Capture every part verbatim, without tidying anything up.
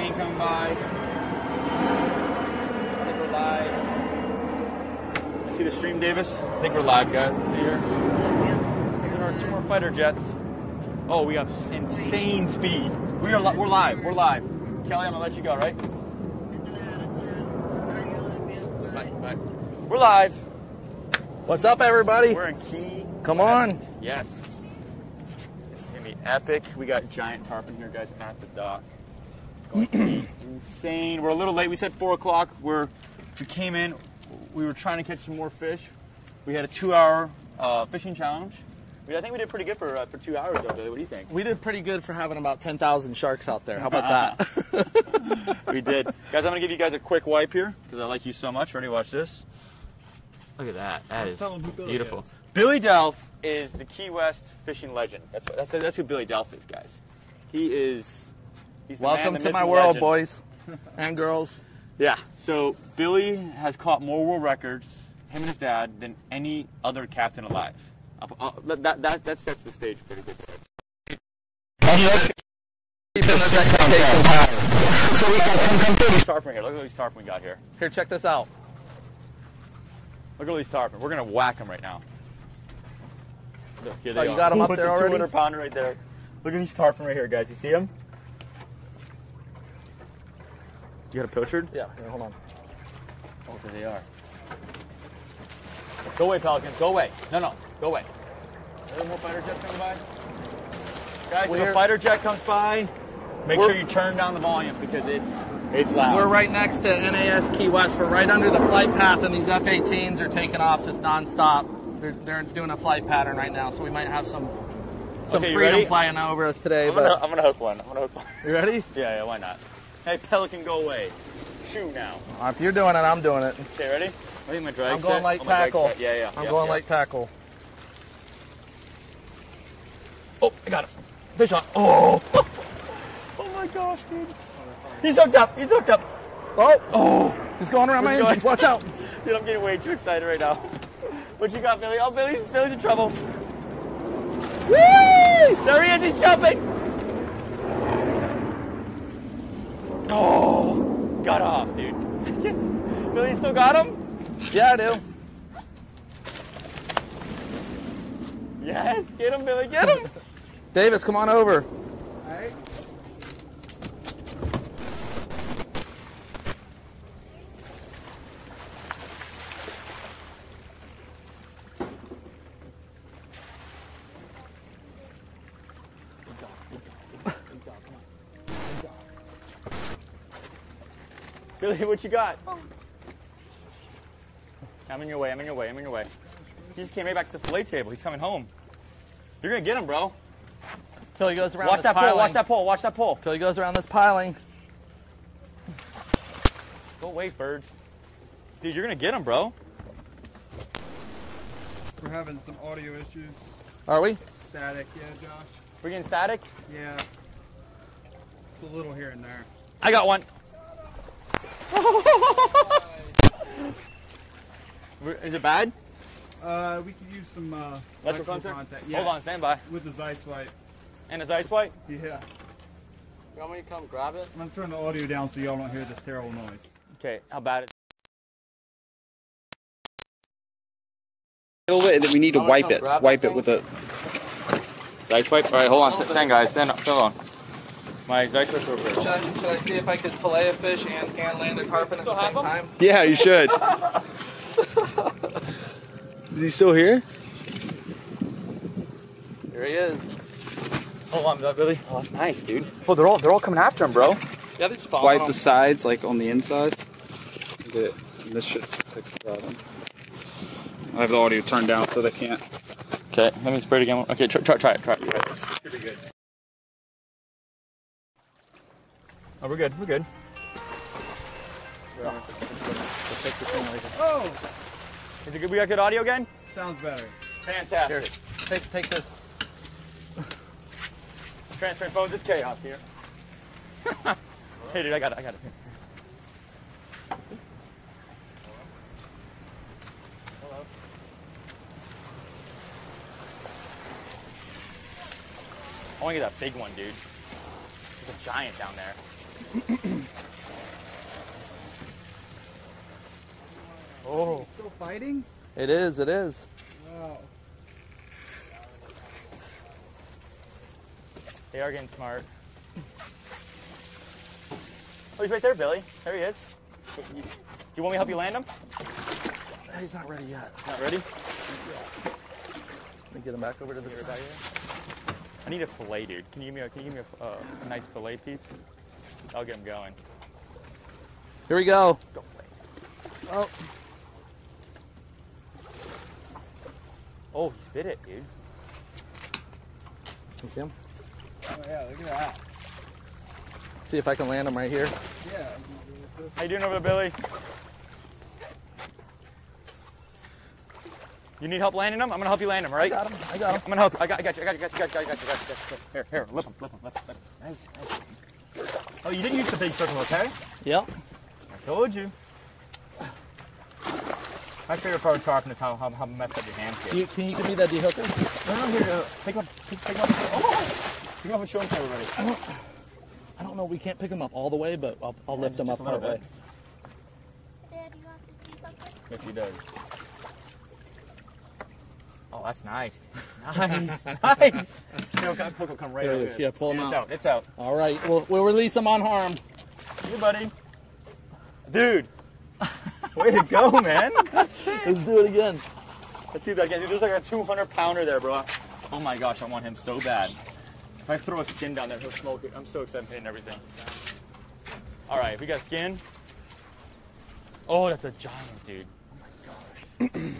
Marine coming by. I think we're live. You see the stream, Davis? I think we're live, guys. Let's see here. There are two more fighter jets. Oh, we have insane speed. We are li we're live. We're live. Kelly, I'm going to let you go, right? Bye, bye. We're live. What's up, everybody? We're in Key. Come West. on. Yes. Epic. We got giant tarpon here, guys, at the dock. It's going to be insane. We're a little late. We said four o'clock. We're we came in. We were trying to catch some more fish. We had a two-hour uh, fishing challenge. We, I think we did pretty good for uh, for two hours, though, Billy. What do you think? We did pretty good for having about ten thousand sharks out there. How about that? We did. Guys, I'm going to give you guys a quick wipe here because I like you so much. Ready? Watch this. Look at that. That is beautiful. Is. Billy Delph is the Key West fishing legend. That's what, that's that's who Billy Delph is, guys. He is. He's the Welcome man, the to my world, legend. boys and girls. Yeah. So Billy has caught more world records, him and his dad, than any other captain alive. I'll, I'll, that that that sets the stage pretty good. So we got some big tarpon here. Look at all these tarpon we got here. Here, check this out. Look at all these tarpon. We're gonna whack them right now. Look, here they oh, you are. got them up there already? two hundred pounder right there. Look at these tarpon right here, guys. You see them? You got a pilchard? Yeah. Here, hold on. Oh, there they are. Go away, pelicans. Go away. No, no. Go away. Are there more fighter jets coming by? Guys, we're, if a fighter jet comes by, make sure you turn down the volume because it's it's loud. We're right next to N A S Key West. We're right under the flight path, and these F eighteens are taking off just nonstop. They're, they're doing a flight pattern right now, so we might have some some okay, freedom ready? flying over us today. I'm, but... gonna, I'm gonna hook one. I'm gonna hook one. You ready? Yeah, yeah, why not? Hey, pelican, go away. Shoot now. Right, if you're doing it, I'm doing it. Okay, ready? I think my drag I'm set. going light oh, tackle. Yeah, yeah. I'm yep, going yep. light tackle. Oh, I got him. Fish on. Oh. Oh my gosh, dude. He's hooked up. He's hooked up. Oh. Oh. He's going around We're my going. engines. Watch out. Dude, I'm getting way too excited right now. What you got, Billy? Oh, Billy's, Billy's in trouble. Whee! There he is, he's jumping. Oh, got off, dude. Billy, you still got him? Yeah, I do. Yes, get him, Billy, get him. Davis, come on over. All right. Billy, what you got? Oh. I'm in your way, I'm in your way, I'm in your way. He just came right back to the fillet table. He's coming home. You're going to get him, bro. Till he goes around watch this that piling. Pole, watch that pole, watch that pole. Till he goes around this piling. Go away, birds. Dude, you're going to get him, bro. We're having some audio issues. Are we? Static, yeah, Josh. We're getting static? Yeah. It's a little here and there. I got one. Is it bad? Uh, we could use some uh, electrical contact. contact. Yeah. Hold on, stand by. With the Zeiss wipe. And a Zeiss wipe? Yeah. You want me to come grab it? I'm turning the audio down so y'all don't hear this terrible noise. Okay, how bad it? And then we need to wipe it. Wipe it with a Zeiss wipe. All right, hold on, stand guys, stand up, stand on. My exact should, I, should I see if I could fillet a fish and, and land a tarpon at the same time? Yeah, you should. Is he still here? Here he is. Oh, I'm not Billy. Oh, that's nice, dude. Oh, they're all they're all coming after him, bro. Yeah, they just Wipe them. the sides, like on the inside. Get it. And this should fix the problem. I have the audio turned down so they can't. Okay, let me spray it again. Okay, try, try, try it, try it. Yeah, this should be good. Oh, we're good, we're good. Oh. Oh! Is it good? We got good audio again? Sounds better. Fantastic. Here, take, take this. Transferring phones is chaos here. Hey, dude, I got it, I got it. Hello. I want to get that big one, dude. There's a giant down there. Oh. It's still fighting? It is, it is. Wow. They are getting smart. Oh, he's right there, Billy. There he is. Do you want me to help you land him? He's not ready yet. Not ready? Let me get him back over to the side. I need a fillet, dude. Can you give me a, can you give me a, uh, a nice fillet piece? I'll get him going. Here we go. Go play. Oh. Oh, he spit it, dude. You see him? Oh, yeah, look at that. See if I can land him right here. Yeah. How you doing over there, Billy? You need help landing him? I'm gonna help you land him, right? I got him. I got him. I'm gonna help. I got, I got you. I got you. I got you. I got you. I got you. I got you. Here, here. Lip him. Lip him. Lip him. Nice. Nice. Oh, you didn't use the big circle, okay? Yep. I told you. My favorite part of tarpon is how how, how messed up your hands get. You, can you give me that de-hooker? No, no, here. Pick him up. Pick him up. Oh! Pick him up and show him to everybody. I don't, I don't know. We can't pick him up all the way, but I'll, I'll yeah, lift just, him up part way. Dad, do you have to do something? Yes, he does. Oh, that's nice. Nice. Nice. No, come, come, come right over. Yeah, pull him out. It's out. It's out. All right. We'll, we'll release him unharmed. You, buddy. Dude. Way to go, man. Let's do it again. Let's see if I can. There's like a two hundred pounder there, bro. Oh, my gosh. I want him so bad. If I throw a skin down there, he'll smoke it. I'm so excited for hitting everything. All right. We got skin. Oh, that's a giant, dude. Oh, my gosh.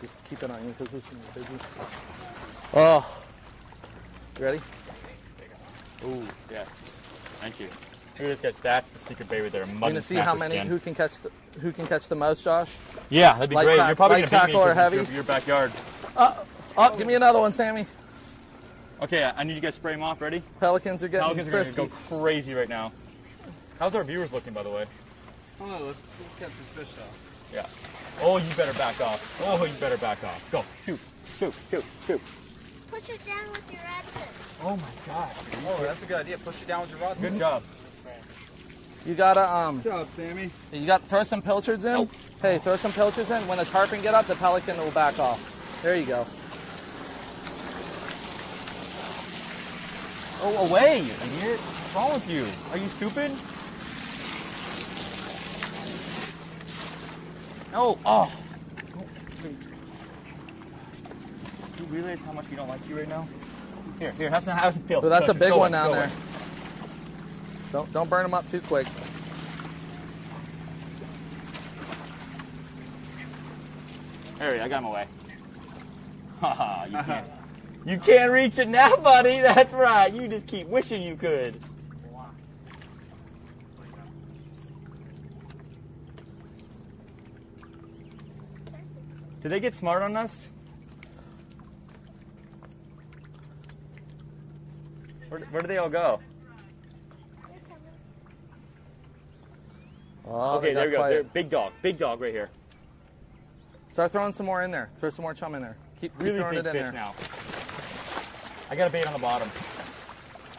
Just keep it on you because it's busy. Oh, you ready? Ooh, yes. Thank you. Who gets that's the secret baby there? Mud. You gonna see how many? Skin. Who can catch the? Who can catch the most, Josh? Yeah, that'd be light great. Tack, you're probably light gonna beat me or heavy. Your, your backyard. Uh, oh, give me another one, Sammy. Okay, I need you guys to spray them off. Ready? Pelicans are getting Pelicans frisky. Are gonna go crazy right now. How's our viewers looking, by the way? Oh, let's, let's catch this fish off. Yeah. Oh, you better back off. Oh, you better back off. Go. Shoot. Shoot. Shoot. Shoot. Push it down with your rod. Oh, my God. Oh, that's a good idea. Push it down with your rod. Good job. You got to, um... Good job, Sammy. You got to throw some pilchards in. Nope. Hey, throw some pilchards in. When the tarpon get up, the pelican will back off. There you go. Oh, away, you idiot. What's wrong with you? Are you stupid? No! Oh! Please. Do you realize how much we don't like you right now? Here, here, have some, have some pills. Well, that's so, a big one down there. Away. Don't don't burn them up too quick. There we go, I got him away. Haha, you can't. You can't reach it now, buddy! That's right, you just keep wishing you could. Did they get smart on us? Where, where do they all go? Oh, okay, there we go. There, big dog, big dog right here. Start throwing some more in there. Throw some more chum in there. Keep, keep really throwing it in there. Now. I got a bait on the bottom.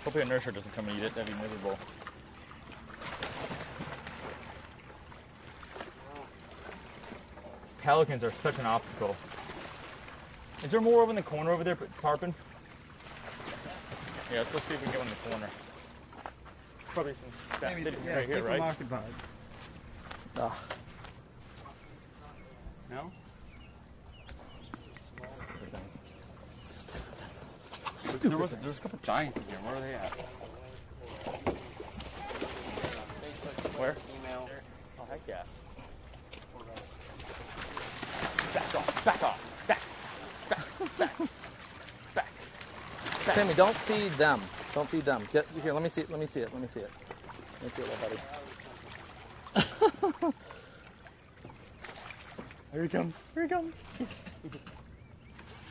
Hopefully a nurserer doesn't come and eat it. That'd be miserable. Pelicans are such an obstacle. Is there more over in the corner over there, tarpon? Yeah, let's go see if we can get one in the corner. Probably some stuff sitting yeah, right here, right? Occupied. Ugh. No? Stupid thing. Stupid thing. Stupid there was, thing. There was a couple giants in here. Where are they at? Where? Email. Oh, heck yeah. Back off, back off, back, back, back, back, back. Sammy, don't feed them. Don't feed them. Get, here, let me see it, let me see it, let me see it. Let me see it, little buddy. Here he comes, here he comes.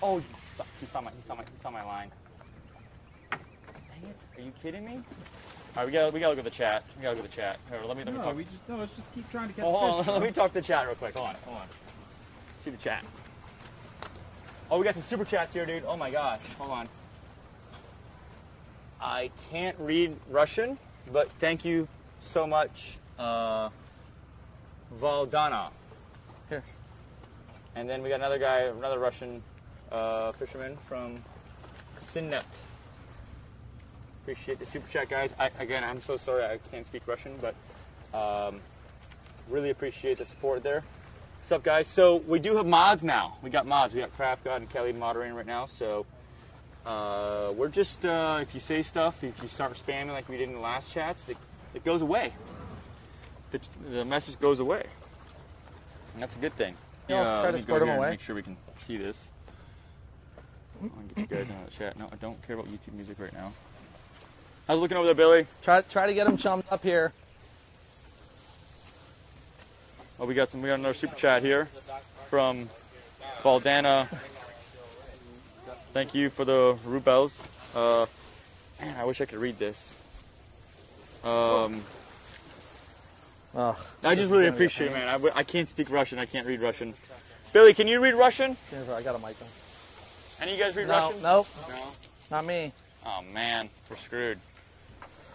Oh, you suck. He saw my, he saw my, he saw my line. Dang it, are you kidding me? All right, we gotta, we gotta look at the chat. We gotta look at the chat. Here, let me, let me no, talk. We just, no, let's just keep trying to get oh, the fish. Hold on, let me talk to the chat real quick. Hold on, hold on. See the chat. Oh, we got some super chats here, dude. Oh my gosh, hold on. I can't read Russian, but thank you so much, uh, Valdana. Here. And then we got another guy, another Russian uh, fisherman from Sinnec. Appreciate the super chat, guys. I, again, I'm so sorry I can't speak Russian, but um, really appreciate the support there. What's up, guys? So we do have mods now. We got mods. We got Craft God and Kelly moderating right now. So uh, we're just, uh, if you say stuff, if you start spamming like we did in the last chats, it, it goes away. The, the message goes away. And that's a good thing. You know, uh, let me go here and make sure we can see this. I'll get you guys out of the chat. No, I don't care about YouTube music right now. How's it looking over there, Billy? Try try to get them chummed up here. Oh, we got some. We got another super chat here from Valdana. Thank you for the rubles. Uh, man, I wish I could read this. Um, Ugh, I just really appreciate it, man. I, w I can't speak Russian. I can't read Russian. Billy, can you read Russian? I got a mic on. Any of you guys read no, Russian? Nope. No. Not me. Oh, man. We're screwed.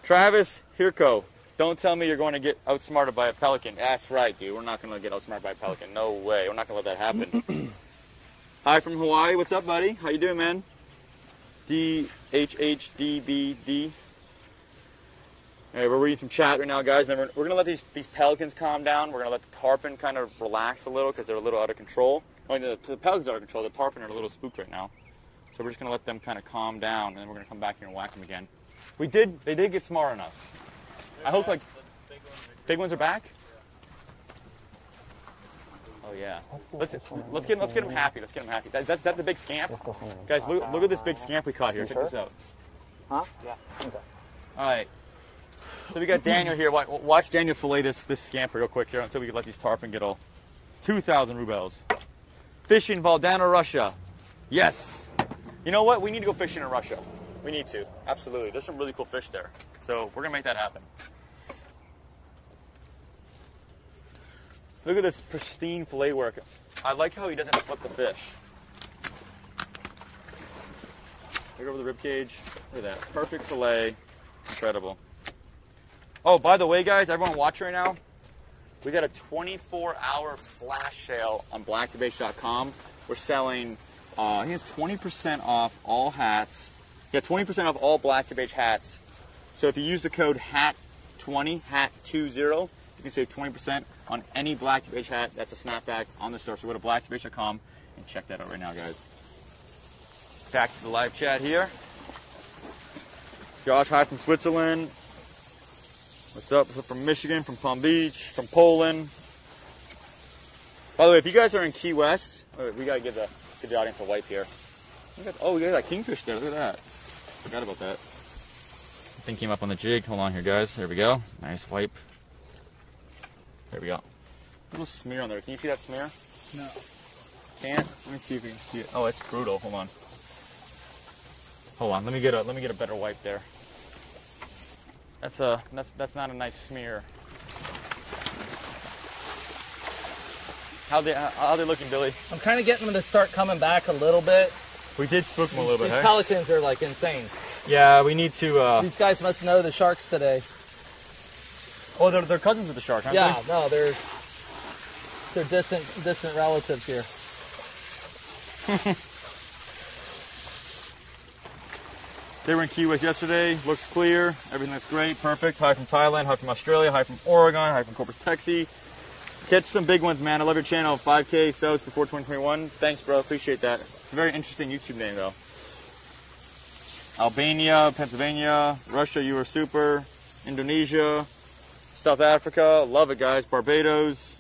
Travis Hirko. Don't tell me you're going to get outsmarted by a pelican. That's right, dude. We're not going to get outsmarted by a pelican. No way. We're not going to let that happen. Hi from Hawaii. What's up, buddy? How you doing, man? D H H D B D. Hey, we're reading some chat right now, guys. And we're, we're going to let these, these pelicans calm down. We're going to let the tarpon kind of relax a little because they're a little out of control. Well, the, the pelicans are out of control. The tarpon are a little spooked right now. So we're just going to let them kind of calm down, and then we're going to come back here and whack them again. We did. They did get smart on us. They're I hope, back, like, big ones, big ones are back? Yeah. Oh, yeah. Let's, let's, get, let's get them happy. Let's get them happy. Is that, is that the big scamp? Guys, look, look at this big scamp we caught here. Check sure? this out. Huh? Yeah. Okay. All right. So we got Daniel here. Watch, watch Daniel fillet this, this scamp real quick here until we can let these tarpon get all two thousand rubles. Fishing Valdana, Russia. Yes. You know what? We need to go fishing in Russia. We need to. Absolutely. There's some really cool fish there. So we're going to make that happen. Look at this pristine fillet work. I like how he doesn't flip the fish. Look over the ribcage. Look at that. Perfect fillet. Incredible. Oh, by the way, guys, everyone watch right now. We got a twenty-four hour flash sale on blacktiph dot com. We're selling... Uh, he has twenty percent off all hats. Yeah, twenty percent off all BlacktipH hats. So if you use the code H A T twenty, H A T twenty, you can save twenty percent on any BlacktipH hat. That's a snapback on the surf. So go to blacktiph dot com and check that out right now, guys. Back to the live chat here. Josh, hi from Switzerland. What's up? What's up from Michigan, from Palm Beach, from Poland. By the way, if you guys are in Key West, oh, we got to give the... Give the audience a wipe here. Look at, oh, we got that kingfish there. Look at that. Forgot about that. Thing came up on the jig. Hold on here, guys. There we go. Nice wipe. There we go. Little smear on there. Can you see that smear? No. Can't? Let me see if you can see it. Oh, it's brutal. Hold on. Hold on. Let me get a. Let me get a better wipe there. That's a. That's that's not a nice smear. How they how they looking, Billy? I'm kind of getting them to start coming back a little bit. We did spook them a little bit. These pelicans are like insane. Yeah, we need to. Uh... These guys must know the sharks today. Oh, they're they're cousins of the shark, aren't yeah, they? Yeah, no, they're they're distant distant relatives here. They were in Key West yesterday. Looks clear. Everything looks great. Perfect. Hi from Thailand. Hi from Australia. Hi from Oregon. Hi from Corpus Texas. Catch some big ones, man. I love your channel. five K subs before twenty twenty-one. Thanks, bro. Appreciate that. It's a very interesting YouTube name, though. Albania, Pennsylvania, Russia, you are super. Indonesia, South Africa. Love it, guys. Barbados.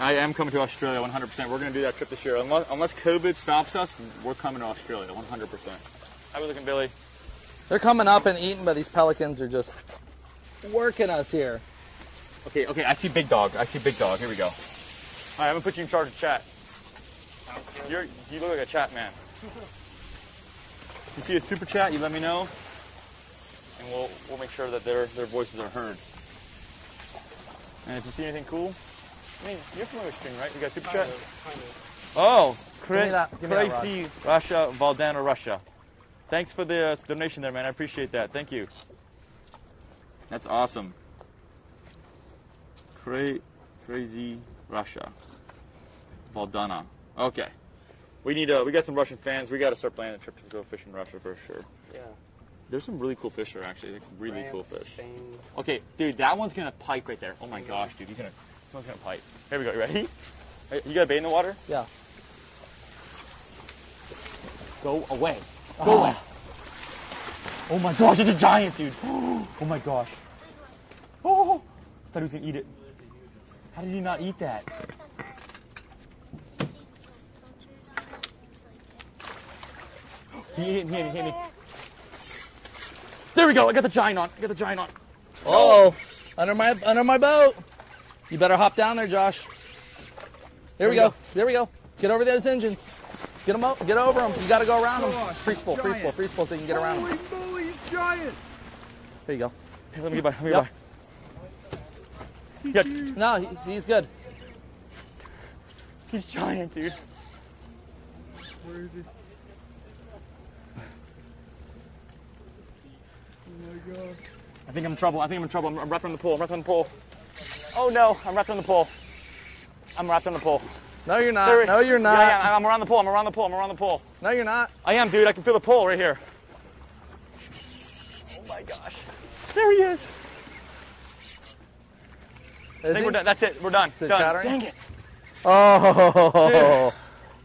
I am coming to Australia one hundred percent. We're going to do that trip this year. Unless, unless COVID stops us, we're coming to Australia one hundred percent. How we looking, Billy? They're coming up and eating, but these pelicans are just working us here. Okay, okay, I see big dog. I see big dog. Here we go. All right, I'm going to put you in charge of chat. You're, you look like a chat man. If you see a super chat, you let me know, and we'll we'll make sure that their their voices are heard. And if you see anything cool, I mean, you're familiar with stream, right? You got super chat? Kind of, kind of. Oh, cra crazy Russia, Valdana, Russia. Thanks for the uh, donation there, man. I appreciate that. Thank you. That's awesome. Cra crazy Russia, Valdana. Okay. We need to, we got some Russian fans. We got to start planning a trip to go fishing in Russia for sure. Yeah. There's some really cool fish there, actually. Like, really Rams, cool fish. Things. Okay, dude, that one's going to pike right there. Oh, my yeah. gosh, dude. He's gonna, this one's going to pipe. Here we go. You ready? You got a bait in the water? Yeah. Go away. Go ah. away. Oh, my gosh. It's a giant, dude. Oh, my gosh. Oh, I thought he was going to eat it. How did he not eat that? He ate it. He ate it. He ate it. There we go. I got the giant on. I got the giant on. No. Uh oh, under my under my boat. You better hop down there, Josh. There, there we go. go. There we go. Get over those engines. Get them up. Get over them. You got to go around them. Free spool. Free spool. Free spool. So you can get around them. Holy moly, he's giant. There you go. Hey, let me get by. Let me yep. get by. No, he, he's good. He's giant, dude. Where is he? Oh my God. I think I'm in trouble. I think I'm in trouble. I'm, I'm wrapped on the pole. I'm wrapped on the pole. Oh no, I'm wrapped on the pole. I'm wrapped on the pole. No, you're not. There, no, you're not. Yeah, yeah, I'm around the pole. I'm around the pole. I'm around the pole. No, you're not. I am, dude. I can feel the pole right here. Oh my gosh. There he is. is I think he? we're done. That's it. We're done. Is it done. Chattering? Dang it. Oh. Dude.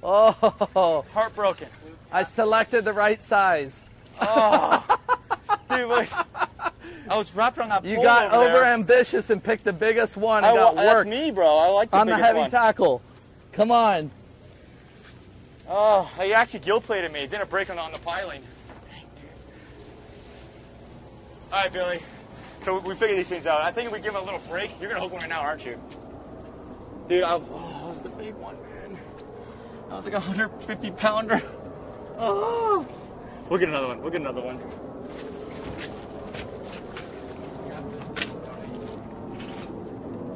Oh. Heartbroken. I selected the right size. Oh. Dude, like, I was wrapped on that pole. You got over, over ambitious and picked the biggest one and I, got worked. That's me, bro. I like the biggest one. On the heavy one. tackle. Come on. Oh, he actually gill plated me. It didn't break on, on the piling. Dang, dude. All right, Billy. So we, we figured these things out. I think if we give him a little break, you're going to hook one right now, aren't you? Dude, I was, oh, that was the big one, man. That was like a one hundred fifty pounder. Oh. We'll get another one. We'll get another one.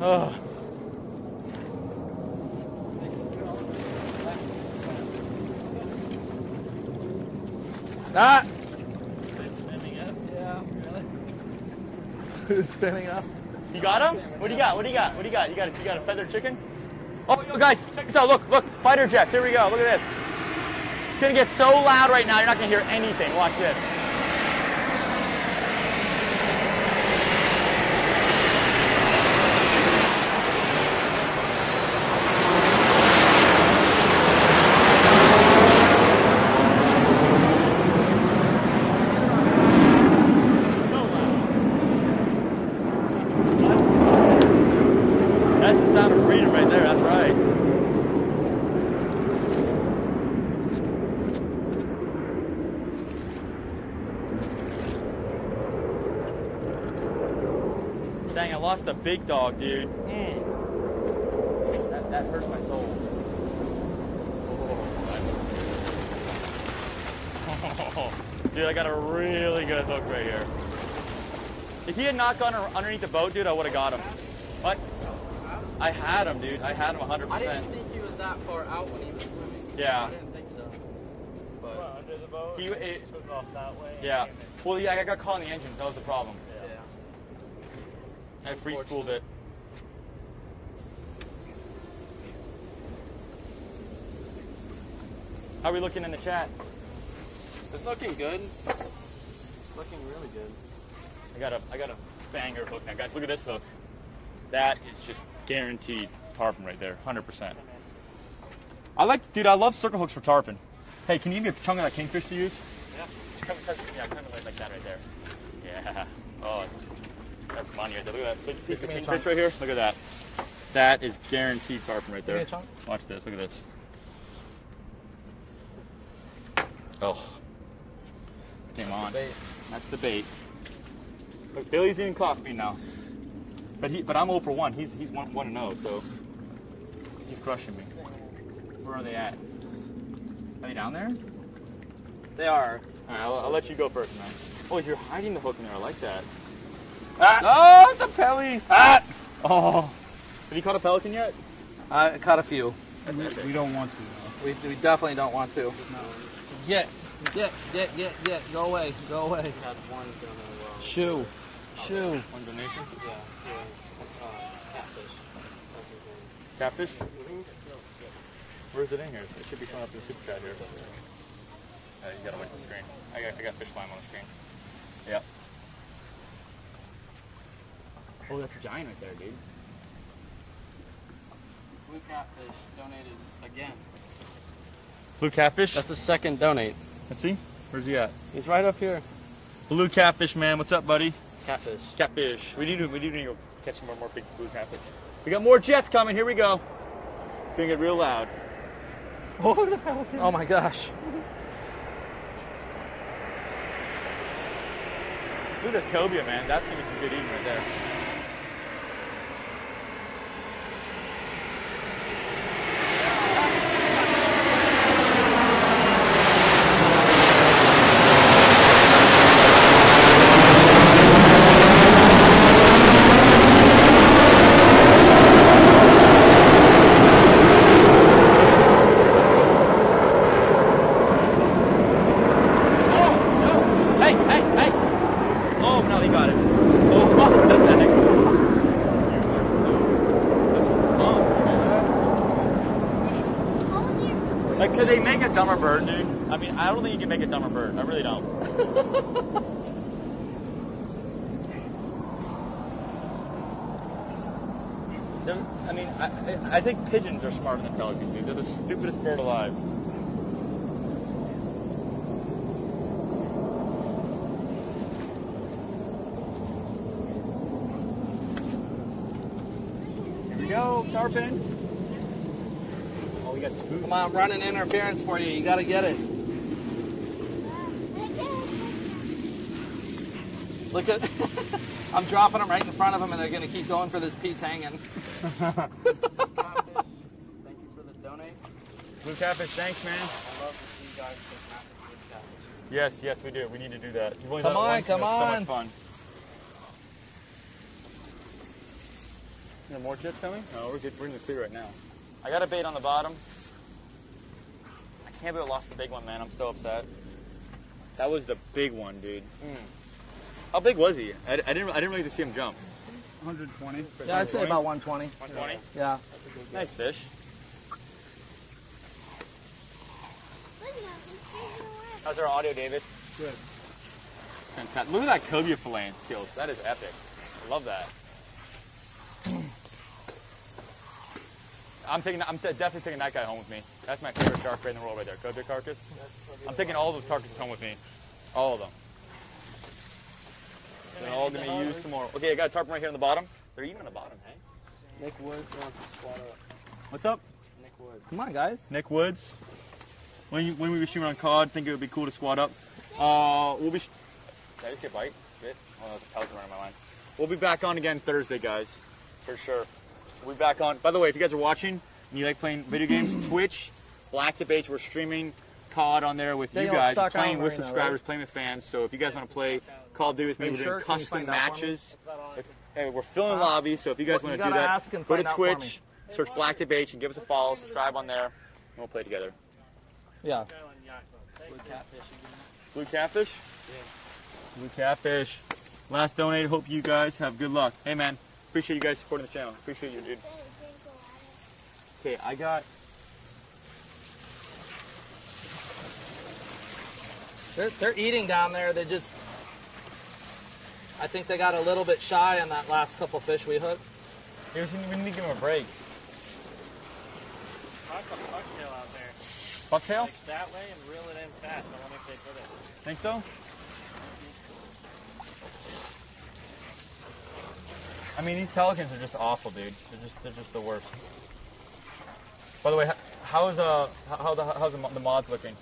Oh. Ah! Spinning up. Yeah, really. Who's spinning up? You got him? What do you got? What do you got? What do you got? You got a, you got a feathered chicken? Oh, yo, guys, check this out. Look, look, fighter jets. Here we go. Look at this. It's gonna get so loud right now. You're not gonna hear anything. Watch this. A big dog, dude. Mm. That, that hurts my soul. Oh. Dude, I got a really good hook right here. If he had not gone underneath the boat, dude, I would have got him. What? I had him, dude. I had him one hundred percent. I didn't think he was that far out when he was swimming. Yeah. I didn't think so. But well, under the boat, he it, it, off that way. Yeah. Well, yeah, I got caught in the engines. That was the problem. I free spooled it. How are we looking in the chat? It's looking good. It's looking really good. I got a I got a banger hook now, guys. Look at this hook. That is just guaranteed tarpon right there, one hundred percent. I like, dude. I love circle hooks for tarpon. Hey, can you give me a chunk of that kingfish to use? Yeah. Kind of, yeah, kind of like that right there. Yeah. Oh. It's, that's money right there. Look at that. Look, look at the kingfish right here. Look at that. That is guaranteed tarpon right there. Watch this. Look at this. Oh. Came on. That's the bait. Look, Billy's eating coffee now. But he, but I'm oh for one. He's he's one one and oh, so he's crushing me. Where are they at? Are they down there? They are. All right, I'll, I'll let you go first, man. Oh, you're hiding the hook in there. I like that. Ah. Oh, it's a pelly! Ah. Oh. Have you caught a pelican yet? I caught a few. We don't want to. We, we definitely don't want to. No. Get, get, get, get, get. Go away, go away. We had one down there, uh, Shoe. Uh, Shoe. One donation? Yeah. yeah. Uh, catfish. That's his name. Catfish? Where is it in here? It should be coming up to the super chat here. Uh, you gotta wait for the screen. I got, I got fish slime on the screen. Yeah. Oh, that's a giant right there, dude. Blue Catfish donated again. Blue Catfish? That's the second donate. Let's see. Where's he at? He's right up here. Blue Catfish, man. What's up, buddy? Catfish. Catfish. We need to, we need to go catch more, more big blue catfish. We got more jets coming. Here we go. It's going to get real loud. Oh, the pelican. Oh, my gosh. Look at this cobia, man. That's going to be some good eating right there. I think pigeons are smarter than pelicans, dude. They're the stupidest bird alive. Here we go, Tarpon. Oh, we got spooked. Come on, I'm running interference for you. You gotta get it. Look at. I'm dropping them right in front of them, and they're gonna keep going for this piece hanging. Blue Catfish, thanks, man. I love to see you guys take massive blue catfish. Yes, yes, we do. We need to do that. You've only come done on, it once, come on. So much fun. Is there more jets coming? No, we're good. We're in the clear right now. I got a bait on the bottom. I can't believe I lost the big one, man. I'm so upset. That was the big one, dude. Mm. How big was he? I, I didn't. I didn't really see him jump. one twenty. Yeah, I'd say about one twenty. one twenty. Yeah. yeah. Nice fish. How's our audio, David? Good. Fantastic. Look at that cobia fillet skills. That is epic. I love that. I'm taking. I'm definitely taking that guy home with me. That's my favorite shark bait in the world, right there. Cobia carcass. I'm taking all those carcasses home with me. All of them. They're all going to be used tomorrow. Okay, I got a tarpon right here on the bottom. They're even on the bottom, hey? Nick Woods wants to squat up. What's up? Nick Woods. Come on, guys. Nick Woods. When, you, when we were shooting on cod, I think it would be cool to squat up. Uh, we'll be... Sh Did I just get bite? Bit? Oh, there's a pelican running my line. We'll be back on again Thursday, guys. For sure. We'll be back on. By the way, if you guys are watching and you like playing video games, Twitch, BlacktipH, we're streaming cod on there with they you guys. We're playing with subscribers, right? Playing with fans. So if you guys want to play Call of Duty with me, we're doing custom matches. If, hey, we're filling uh, lobbies, so if you guys want to do that, go to Twitch, search BlacktipH, and give us a follow, subscribe on there, and we'll play together. Yeah. Blue catfish again. Blue catfish? Yeah. Blue catfish. Last donate. Hope you guys have good luck. Hey, man. Appreciate you guys supporting the channel. Appreciate you, dude. Okay, I got... They're, they're eating down there. They just... I think they got a little bit shy on that last couple fish we hooked. We need to give them a break. I caught a bucktail out there. Bucktail? Mix that way and reel it in fast. I wonder if they put it. Think so? I mean, these pelicans are just awful, dude. They're just, they're just the worst. By the way, how's uh, how the how's the mods looking?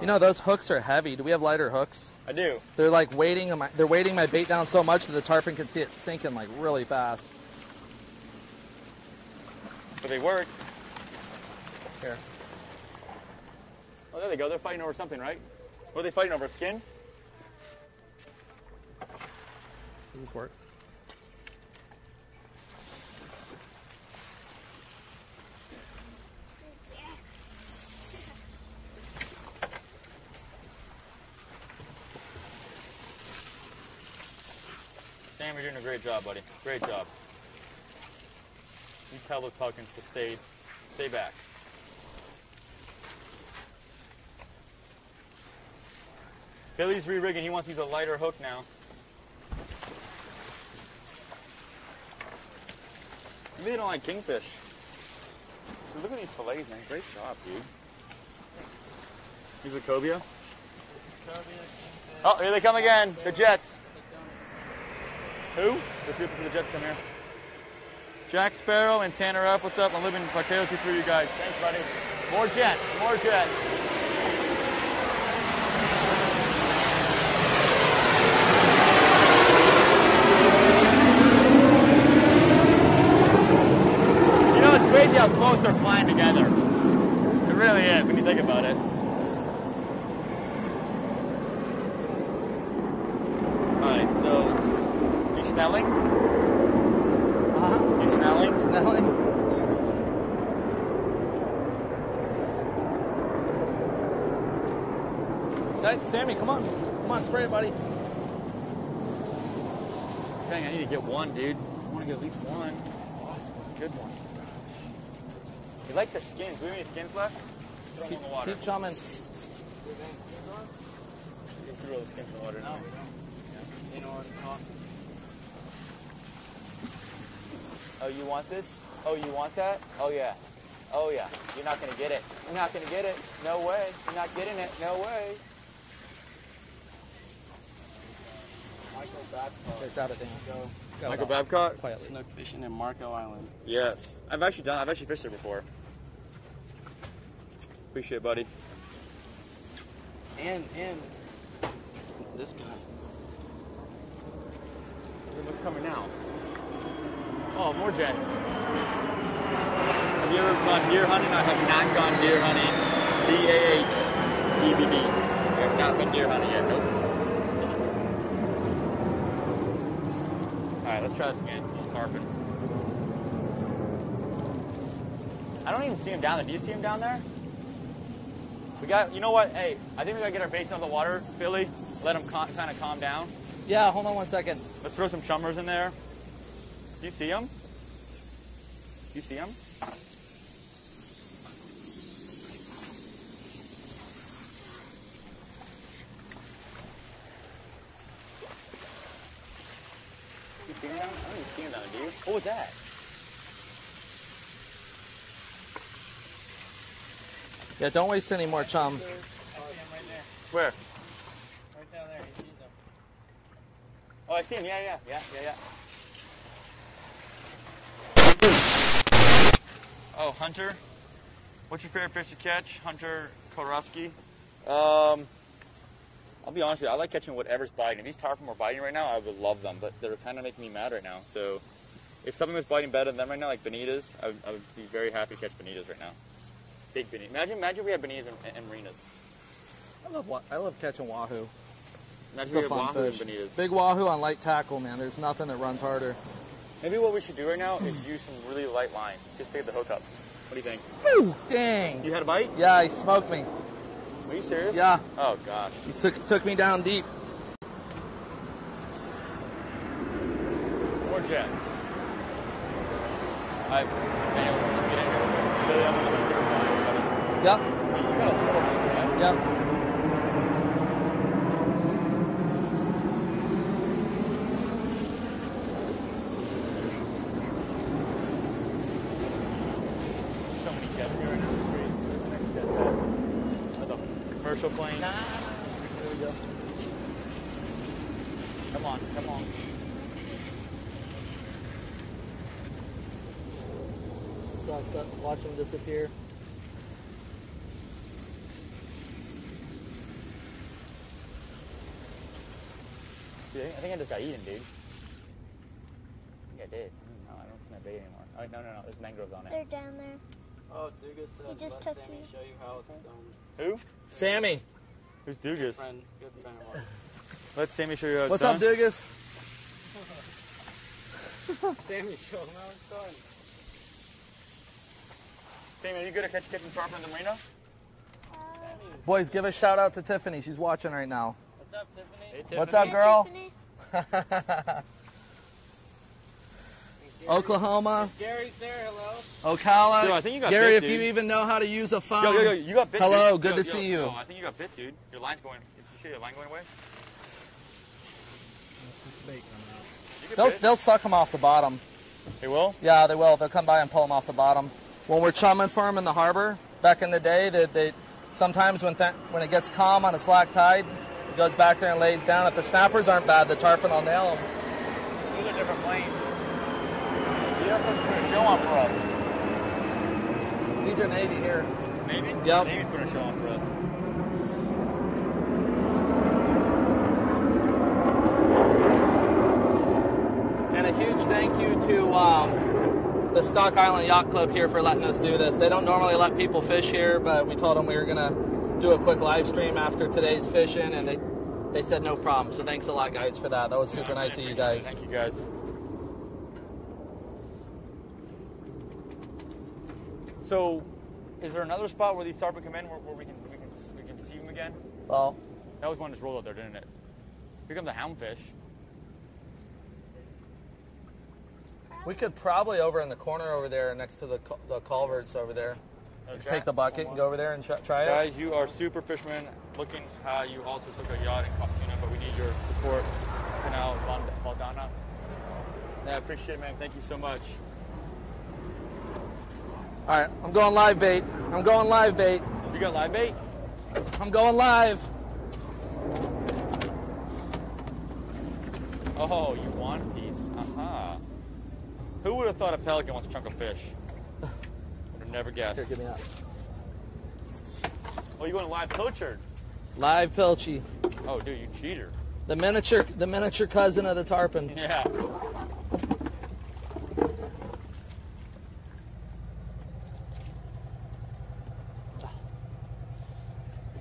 You know, those hooks are heavy. Do we have lighter hooks? I do. They're like weighting my, they're weighting my bait down so much that the tarpon can see it sinking like really fast. But they work. Here. Oh, there they go. They're fighting over something, right? What are they fighting over? Skin? Does this work? man, you're doing a great job, buddy. Great job. You tell the Pelicans to stay, stay back. Billy's re-rigging. He wants to use a lighter hook now. I really don't like kingfish. Dude, look at these fillets, man. Great job, dude. Here's a cobia. Oh, here they come again. The Jets. Who? Let's see if the Jets come here. Jack Sparrow and Tanner F. What's up? I'm living in Parkeos. See through you guys. Thanks, buddy. More Jets. More Jets. You know, it's crazy how close they're flying together. It really is when you think about it. Snelling? Uh-huh. You snelling? Snelling? Hey, Sammy, come on. Come on, spray it, buddy. Dang, I need to get one, dude. I want to get at least one. Awesome. Good one. You like the skins. Do we have any skins left? Throw keep, them in the water. Keep chumming. You threw all the skins in the water now. In or off. Oh, you want this? Oh, you want that? Oh, yeah. Oh, yeah. You're not going to get it. You're not going to get it. No way. You're not getting it. No way. Michael Babcock. Check that out. Go. Michael Babcock? Quiet. Snook fishing in Marco Island. Yes. I've actually done I've actually fished there before. Appreciate it, buddy. And, and this guy. What's coming now? Oh, more Jets. Have you ever gone deer hunting? I have not gone deer hunting. D A H D B B. I have not been deer hunting yet. Nope. All right, let's try this again. He's tarpon. I don't even see him down there. Do you see him down there? We got, you know what? Hey, I think we gotta get our baits out of the water, Billy. Let him kind of calm down. Yeah, hold on one second. Let's throw some chummers in there. Do you see him? Do you see him? You see him? I don't even see him down there, do you? What was that? Yeah, don't waste any more chum. I see him right there. Where? Right down there. He sees him. Oh, I see him. Yeah, yeah, yeah, yeah, yeah. Oh, Hunter, what's your favorite fish to catch? Hunter Korowski? Um, I'll be honest with you, I like catching whatever's biting. If these tarpon were biting right now, I would love them, but they're kind of making me mad right now. So if something was biting better than them right now, like bonitas, I, I would be very happy to catch bonitas right now. Big bonitas. Imagine, imagine we have bonitas and, and marinas. I love, I love catching wahoo. Imagine we have wahoo and bonitas. Big wahoo on light tackle, man. There's nothing that runs harder. Maybe what we should do right now is use some really light lines. Just to get the hook up. What do you think? Woo! Dang! You had a bite? Yeah, he smoked me. Are you serious? Yeah. Oh, gosh. He took, took me down deep. More Jets. All right. Daniel, let's get in here. Billy, I'm going to get a line. Yep. You got a little bit, right? Yep. Plane. Nah. There we go. Come on, come on. So I start, watch them disappear. Dude, I think I just got eaten, dude. I think I did. No, I don't see my bait anymore. Oh, no, no, no. There's mangroves on it. They're down there. Oh, Dugas says, he just let took Sammy me. Show you how it's done. Who? Sammy. Who's Dugas? Good friend, good friend of mine. Let Sammy show you how it's What's done. What's up, Dugas? Sammy, show him how it's done. Sammy, are you good at catching catching tarpon in the marina? Uh, Boys, give a shout out to Tiffany. She's watching right now. What's up, Tiffany? Hey, Tiffany. What's up, girl? Hey, Tiffany. Gary, Oklahoma. Gary's there, hello. Ocala. Dude, I think you got Gary, bit, if dude. you even know how to use a phone. Yo, yo, yo, you got bit, hello, dude. good yo, to yo, see yo. you. Oh, I think you got bit, dude. Your line's going. Did you see your line going away? They'll, they'll suck them off the bottom. They will? Yeah, they will. They'll come by and pull them off the bottom. When we're chumming for them in the harbor, back in the day, they, they sometimes when th when it gets calm on a slack tide, it goes back there and lays down. If the snappers aren't bad, the tarpon will nail them. Those are different lanes. You have to put a show on for us. These are Navy here. Navy? Yep. Navy's putting a show on for us. And a huge thank you to um, the Stock Island Yacht Club here for letting us do this. They don't normally let people fish here, but we told them we were gonna do a quick live stream after today's fishing, and they they said no problem. So thanks a lot, guys, for that. That was super yeah, nice of you guys. It. Thank you, guys. So, is there another spot where these tarpon come in where, where we can we can we can see them again? Well, that was one just rolled out there, didn't it? Here comes the houndfish. We could probably over in the corner over there next to the the culverts over there. Okay. Take the bucket and go over there and try it. Guys, you are super fishermen looking. Uh, you also took a yacht in Comptuna, but we need your support. Canal Valdana. Yeah, I appreciate it, man. Thank you so much. All right, I'm going live bait. I'm going live bait. You got live bait? I'm going live. Oh, you want a piece? Uh-huh. Who would have thought a pelican wants a chunk of fish? Would have never guessed. Here, give me that. Oh, you going live pilchard? Live pilchy. Oh, dude, you cheater. The miniature, the miniature cousin of the tarpon. Yeah.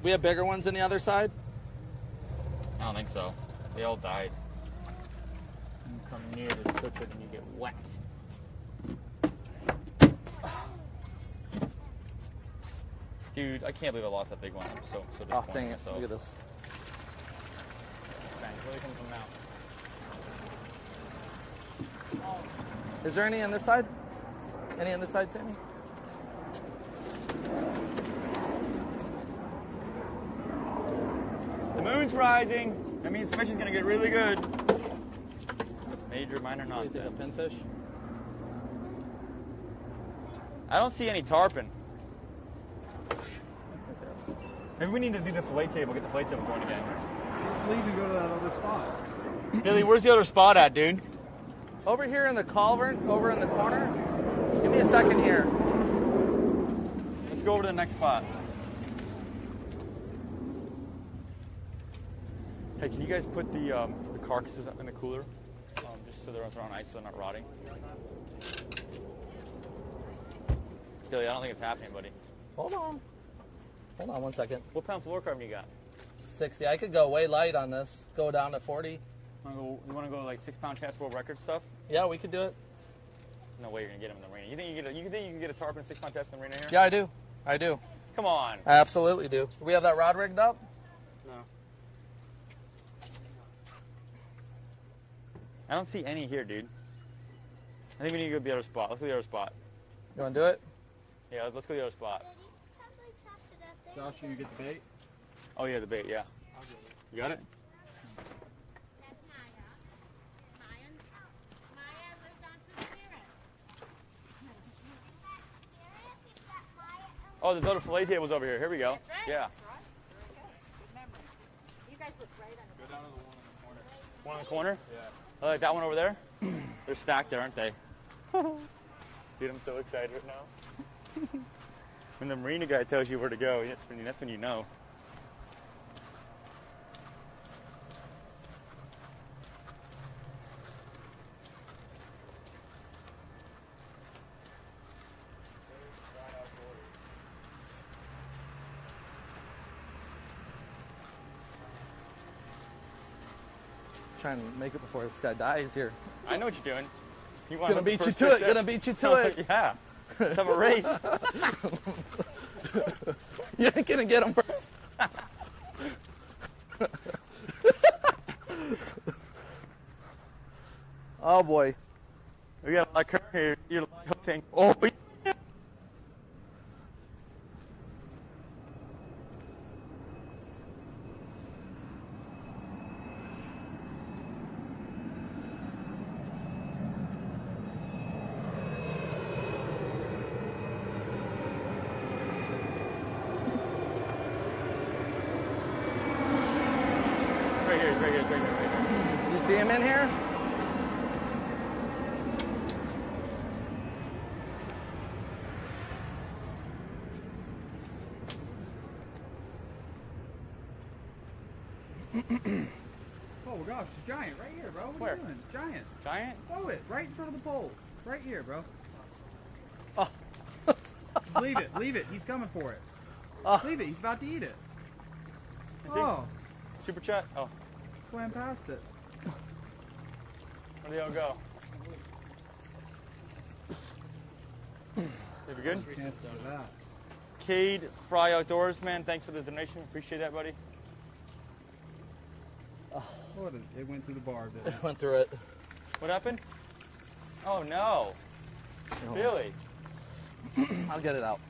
We have bigger ones on the other side? I don't think so. They all died. You come near this pilchard and you get whacked. Dude, I can't believe I lost that big one. I'm so, so disappointed. Oh, dang it. Look at this. Is there any on this side? Any on this side, Sammy? The moon's rising. That means the fish is going to get really good. Major, minor nonsense. You think a pinfish? I don't see any tarpon. Maybe we need to do the fillet table, get the fillet table going again. Just leave and go to that other spot. Billy, where's the other spot at, dude? Over here in the culvert, over in the corner. Give me a second here. Let's go over to the next spot. Hey, can you guys put the, um, the carcasses in the cooler? Um, just so they're on ice, so they're not rotting. Billy, I don't think it's happening, buddy. Hold on. Hold on one second. What pound fluorocarbon you got? sixty. I could go way light on this. Go down to forty. Wanna go, you want to go like six pound Chance World Record stuff? Yeah, we could do it. No way you're going to get him in the arena. You think you, get a, you think you can get a tarpon six pound test in the arena here? Yeah, I do. I do. Come on. I absolutely do. Do we have that rod rigged up? No. I don't see any here, dude. I think we need to go to the other spot. Let's go to the other spot. You want to do it? Yeah, let's go to the other spot. Josh, you get the bait? Oh, yeah, the bait, yeah. I'll get it. You got it? That's Maya. Maya, Maya lives on the spirit. Oh, there's other fillet tables over here. Here we go. Right. Yeah. These guys look right on the Go down to the one in the corner. One in the corner? Yeah. I like that one over there. They're stacked there, aren't they? Dude, I'm so excited right now. When the marina guy tells you where to go, that's when, that's when you know. I'm trying to make it before this guy dies here. I know what you're doing. You want to beat you to it. Gonna beat you to it. Yeah. Let's have a race. You ain't gonna get him first. Oh boy. We got like her here. You're like saying, oh, yeah. See him in here? Oh gosh, it's giant right here, bro. What Where? Are you doing? Giant. Giant? Oh, it right in front of the pole. Right here, bro. Oh. Just leave it. Leave it. He's coming for it. Oh. Leave it. He's about to eat it. Is oh. He? Super chat. Oh. Swam past it. Where do y'all go? You good? Cade Fry Outdoors, man. Thanks for the donation. Appreciate that, buddy. Oh. What a, it went through the bar. Didn't it? It went through it. What happened? Oh, no. Oh. Billy. I'll get it out.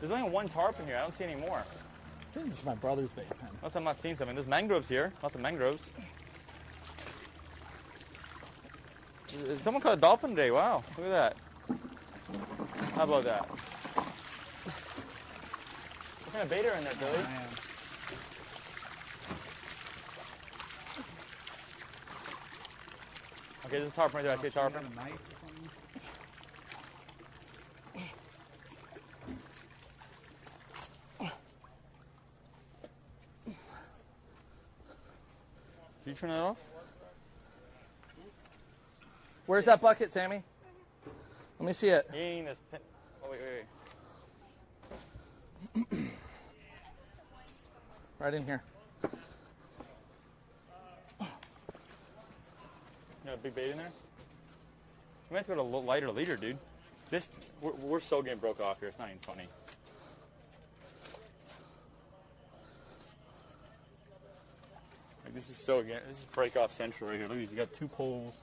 There's only one tarpon here. I don't see any more. I think this is my brother's bait pen. Unless I'm not seeing something. There's mangroves here. Lots of mangroves. Someone caught a dolphin today. Wow, look at that. How about that? What kind of bait are in there, Billy? Oh, man. Okay, there's a tarpon right there. I see a tarpon. Did you turn that off? Where's that bucket, Sammy? Let me see it. Eating this pin. Oh, wait, wait, wait. Right in here. You got a big bait in there? You might have to go to a lighter leader, dude. This, we're, we're so getting broke off here. It's not even funny. Like, this is so, again, this is break off central right here. Look at these. You got two poles.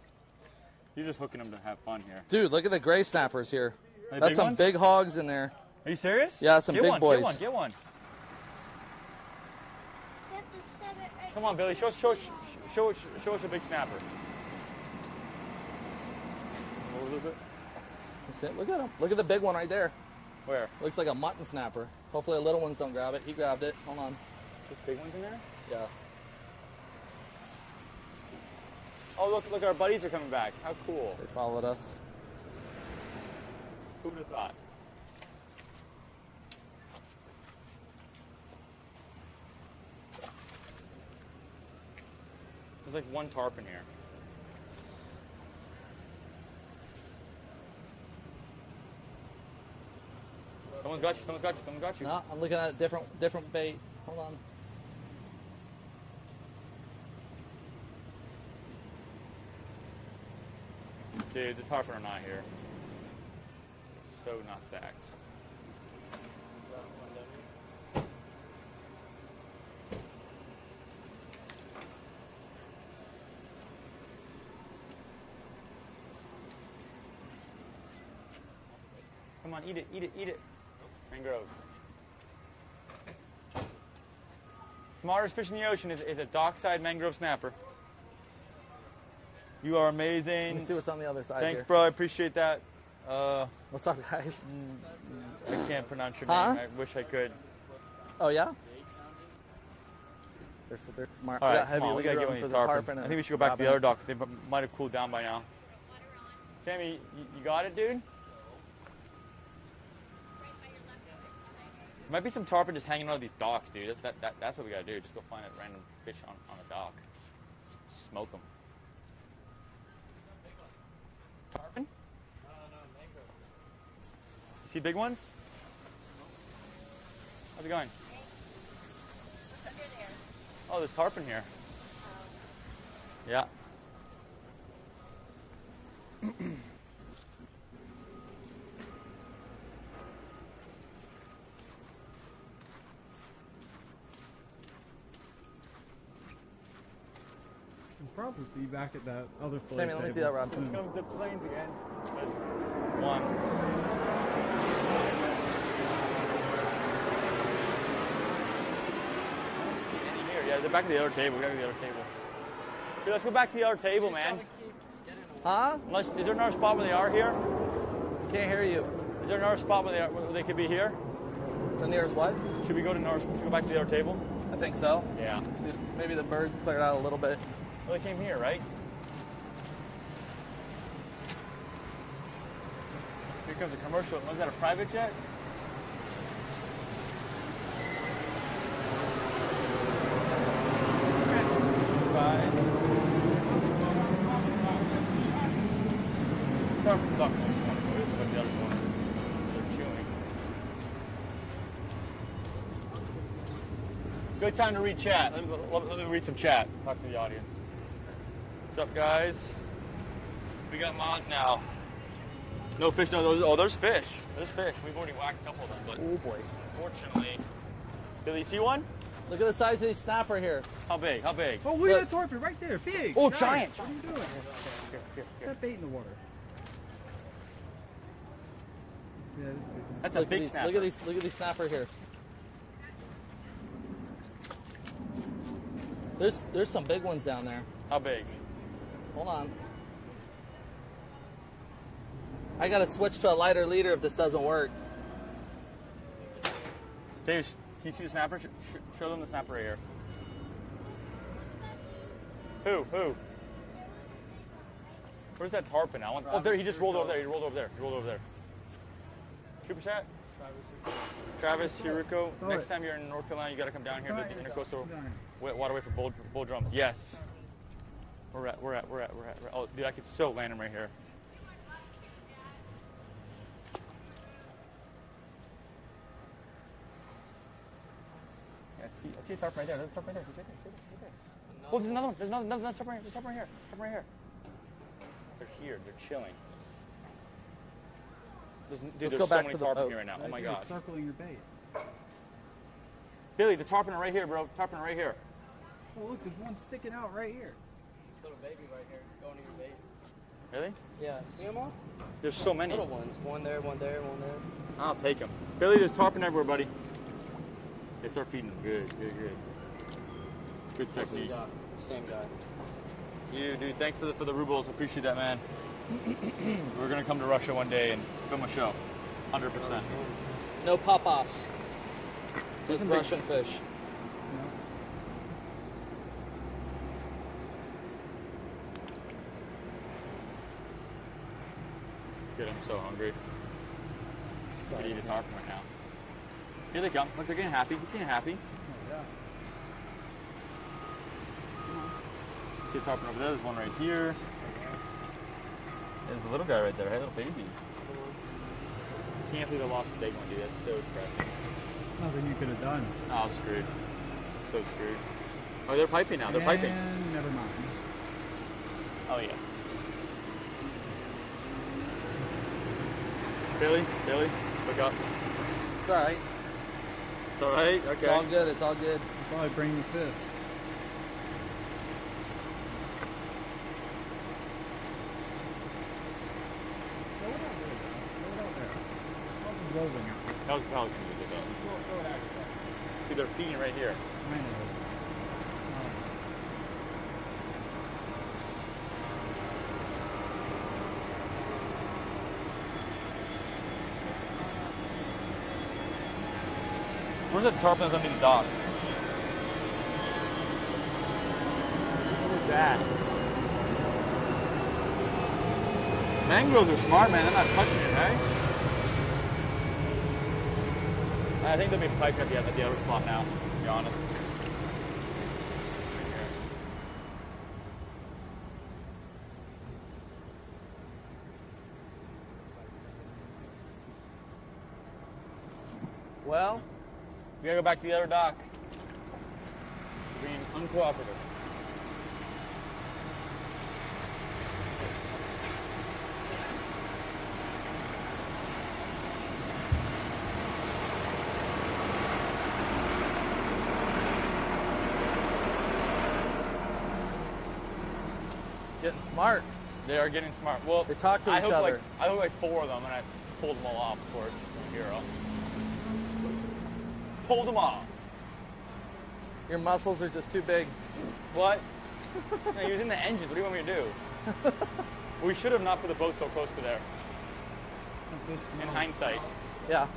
You're just hooking them to have fun here. Dude, look at the gray snappers here. That's big some ones? Big hogs in there. Are you serious? Yeah, some get big one, boys. Get one, get one. Right Come on, Billy. Show us show, show, show, show us a big snapper. That's it. Look at him. Look at the big one right there. Where? Looks like a mutton snapper. Hopefully the little ones don't grab it. He grabbed it. Hold on. There's big ones in there? Yeah. Oh, look, look, our buddies are coming back. How cool. They followed us. Who would have thought? There's like one tarpon here. Someone's got you, someone's got you, someone's got you. No, I'm looking at a different, different bait. Hold on. Dude, the tarpon are not here. So not stacked. Come on, eat it, eat it, eat it. Mangrove. Smartest fish in the ocean is, is a dockside mangrove snapper. You are amazing. Let me see what's on the other side. Thanks, here. Bro. I appreciate that. Uh, what's up, guys? I can't pronounce your huh? name. I wish I could. Oh, yeah? There's, there's my All right, heavy on, we got to get one for the tarpon. tarpon I think we should go back to the other dock. They might have cooled down by now. Sammy, you, you got it, dude? There might be some tarpon just hanging out of these docks, dude. That's, that, that, that's what we got to do. Just go find a random fish on, on a dock. Smoke them. Tarpon? No, no, mangrove. You see big ones? How's it going? What's under there? Oh, there's tarpon here. Oh. Yeah. probably be back at that other float Sammy, table. Let me see that rod. Here comes the planes again. One. I don't see any here. Yeah, they're back at the other table. We gotta go to the other table. Dude, let's go back to the other table, man. Huh? Unless, is there another spot where they are here? Can't hear you. Is there another spot where they are, where they could be here? The nearest what? Should we go to North, should we go back to the other table? I think so. Yeah. See if maybe the birds cleared out a little bit. Well, they came here, right? Here comes a commercial. Was that a private jet? Okay. Bye. Sorry for sucking. Good time to read chat. Let me, let me read some chat. Talk to the audience. What's up, guys? We got mods now. No fish, no those. Oh, there's fish. There's fish. We've already whacked a couple of them, but oh boy. Unfortunately, did you see one? Look at the size of this snapper here. How big? How big? Oh, look at that torpedo right there. Big. Oh, nice. Giant. What are you doing? Here, here, here. That bait in the water. Yeah, that's, that's a big snapper. Look at these. Look at these snapper here. There's there's some big ones down there. How big? Hold on. I gotta switch to a lighter leader if this doesn't work. Dave, can you see the snapper? Sh sh show them the snapper right here. Who? Who? Where's that tarpon? I want. Oh, there. He just rolled over there. He rolled over there. He rolled over there. Super chat. Travis Hirko, next time you're in North Carolina, you got to come down here to the Intercoastal Waterway for bull, bull drums. Yes. We're at, we're at, we're at, we're at. Oh, dude, I could so land him right here. Yeah, I see, I see a tarp right there. There's a tarp right there. He's right there. He's right there. Oh, there's another one. There's another, another tarp right here. There's a tarp right here. Tarp right here. They're here. They're chilling. Dude, Let's go so back to the boat. Here right now. Right, oh my god. Circling your bait. Billy, the tarpon are right here, bro. Tarpon are right here. Oh look, there's one sticking out right here. There's a little baby right here. Going to your bait. Really? Yeah. See them all? There's so many. Little ones. One there, one there, one there. I'll take them. Billy, there's tarpon everywhere, buddy. They start feeding them. Good, good, good. Good technique. Same guy. You, dude. Thanks for the for the rubles. Appreciate that, man. We're gonna come to Russia one day and film a show, one hundred percent. No pop-offs, just Russian big... fish. No. Dude, I'm so hungry. I could eat a tarpon right now. Here they come. Look, they're getting happy. He's getting happy. Oh, yeah. See a tarpon over there. There's one right here. There's the little guy right there, hey, little baby. Can't believe I lost the big one, dude. That's so depressing. Nothing you could have done. Oh, I'm screwed. So screwed. Oh, they're piping now. They're and piping. Never mind. Oh, yeah. Billy, Billy, look up. It's all right. It's all right? Okay. It's all good. It's all good. I'll probably bring the fish. That was the Pelican we did that. Dude, they're feeding right here. I know. Where's that tarpon that's underneath the dock? What was that? Mangroves are smart, man. They're not touching it, right? I think they'll be piped at the, at the other spot now, to be honest. Well, we gotta go back to the other dock. We're being uncooperative. getting smart. They are getting smart. Well, they talk to I each hope other. Like, I hope like four of them, and I pulled them all off, of course. I'm a hero. Pulled them off. Your muscles are just too big. What? No, he was in the engines. What do you want me to do? We should have not put the boat so close to there. In hindsight. Yeah.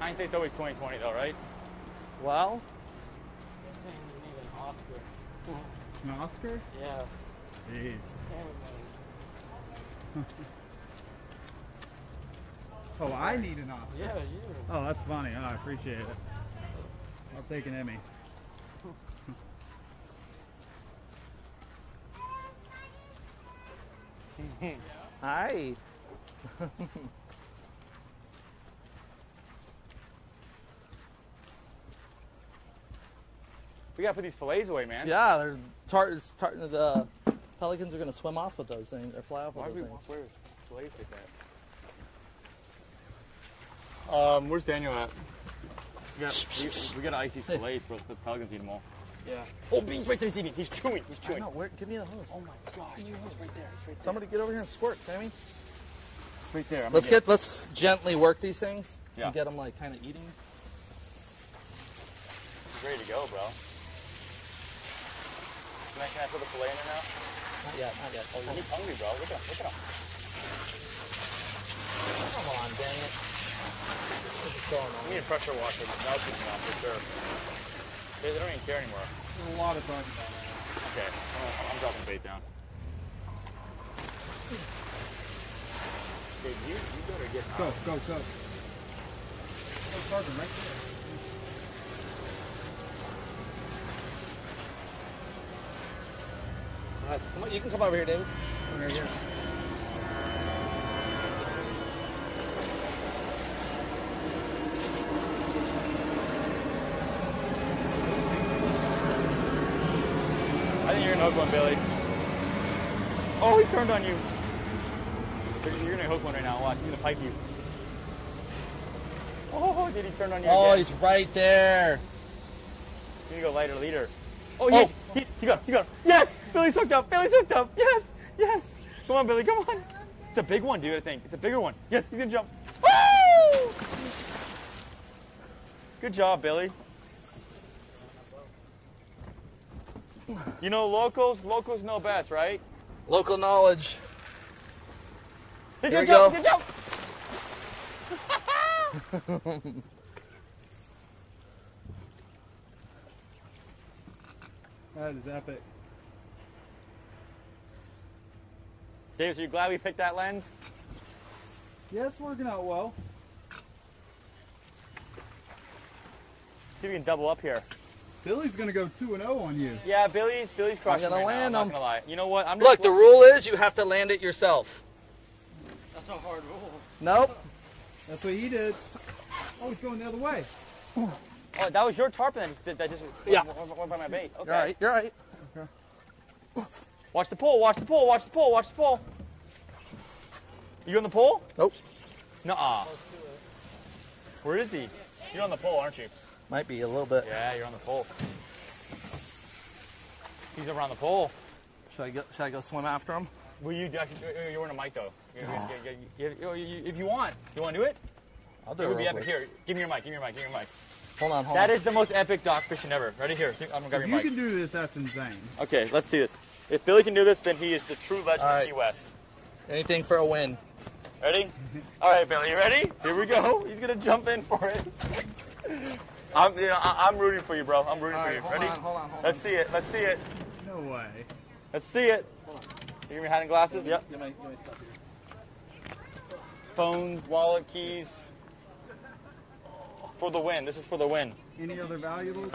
Hindsight's always twenty twenty, though, right? Well. They're saying you need an Oscar. An Oscar? Yeah. Jeez. Oh, I need an Oscar. Yeah, you. Oh, that's funny. Oh, I appreciate it. I'll take an Emmy. Hi. We gotta put these fillets away, man. Yeah, there's tar tar the pelicans are gonna swim off with those things or fly off with Why those we things. Why fillets like that? Um, where's Daniel at? We got we, we got icy fillets, but the pelicans eat them all. Yeah. Oh, he's right there. He's eating. He's chewing. He's chewing. I know. Where, give me the hose. Oh my gosh, he's right there. He's right there. Somebody get over here and squirt, Sammy. Right there. I'm let's get. It. Let's gently work these things. Yeah. And get them like kind of eating. He's ready to go, bro. Can I, can I put the fillet in there now? Not yet, not yet. Oh, you're oh. hungry, bro. Look at him, look at him. Come on, dang it. This is going on. We need a pressure washer, but now it's coming off for sure. They don't even care anymore. There's a lot of fun. Okay, oh, I'm dropping bait down. Dude, you, you better get out. Go, go, go. No target right there. Right, come on, you can come over here, Davis. Come over here. I think you're gonna hook one, Billy. Oh, he turned on you. You're gonna hook one right now. Watch, he's gonna pike you. Oh, did he turn on you? Oh, again? He's right there. You need to go lighter, leader. Oh, he, oh. He, he got, he got. Yes. Billy's hooked up, Billy's hooked up, yes, yes. Come on, Billy, come on. It's a big one, dude, I think. It's a bigger one. Yes, he's gonna jump. Woo! Good job, Billy. You know locals, locals know best, right? Local knowledge. He's gonna jump, he's gonna jump. That is epic. Davis, are you glad we picked that lens? Yeah, it's working out well. See if we can double up here. Billy's gonna go two and oh on you. Yeah, Billy's Billy's crushing. I'm gonna right land now. I'm not gonna lie. You know what? I'm Look, just... the rule is you have to land it yourself. That's a hard rule. Nope. That's what he did. Oh, he's going the other way. Oh, that was your tarpon that just did that. Just went, yeah. went, went by my bait. Okay. You're right. You're right. Okay. Watch the pole, watch the pole, watch the pole, watch the pole. You on the pole? Nope. Nuh-uh. Where is he? You're on the pole, aren't you? Might be a little bit. Yeah, you're on the pole. He's around the pole. Should I go, should I go swim after him? Well, you actually, you're in a mic, though. You're, oh. you're, you're, you're, you're, if you want. You want to do it? I'll do it. It would be epic. Quick. Here, give me your mic, give me your mic, give me your mic. Hold on, hold that on. That is the most epic dock fishing ever. Ready? Here, I'm going to grab if your mic. You can do this, that's insane. Okay, let's see this. If Billy can do this, then he is the true legend right. of Key West. Anything for a win. Ready? All right, Billy, you ready? Here we go. He's going to jump in for it. I'm, you know, I'm rooting for you, bro. I'm rooting All for right, you. Hold ready? On, hold on, hold Let's on. see it. Let's see it. No way. Let's see it. Hold on. You give me hiding glasses? Yep. Give me, give me stuff here. Phones, wallet, keys. For the win. This is for the win. Any other valuables?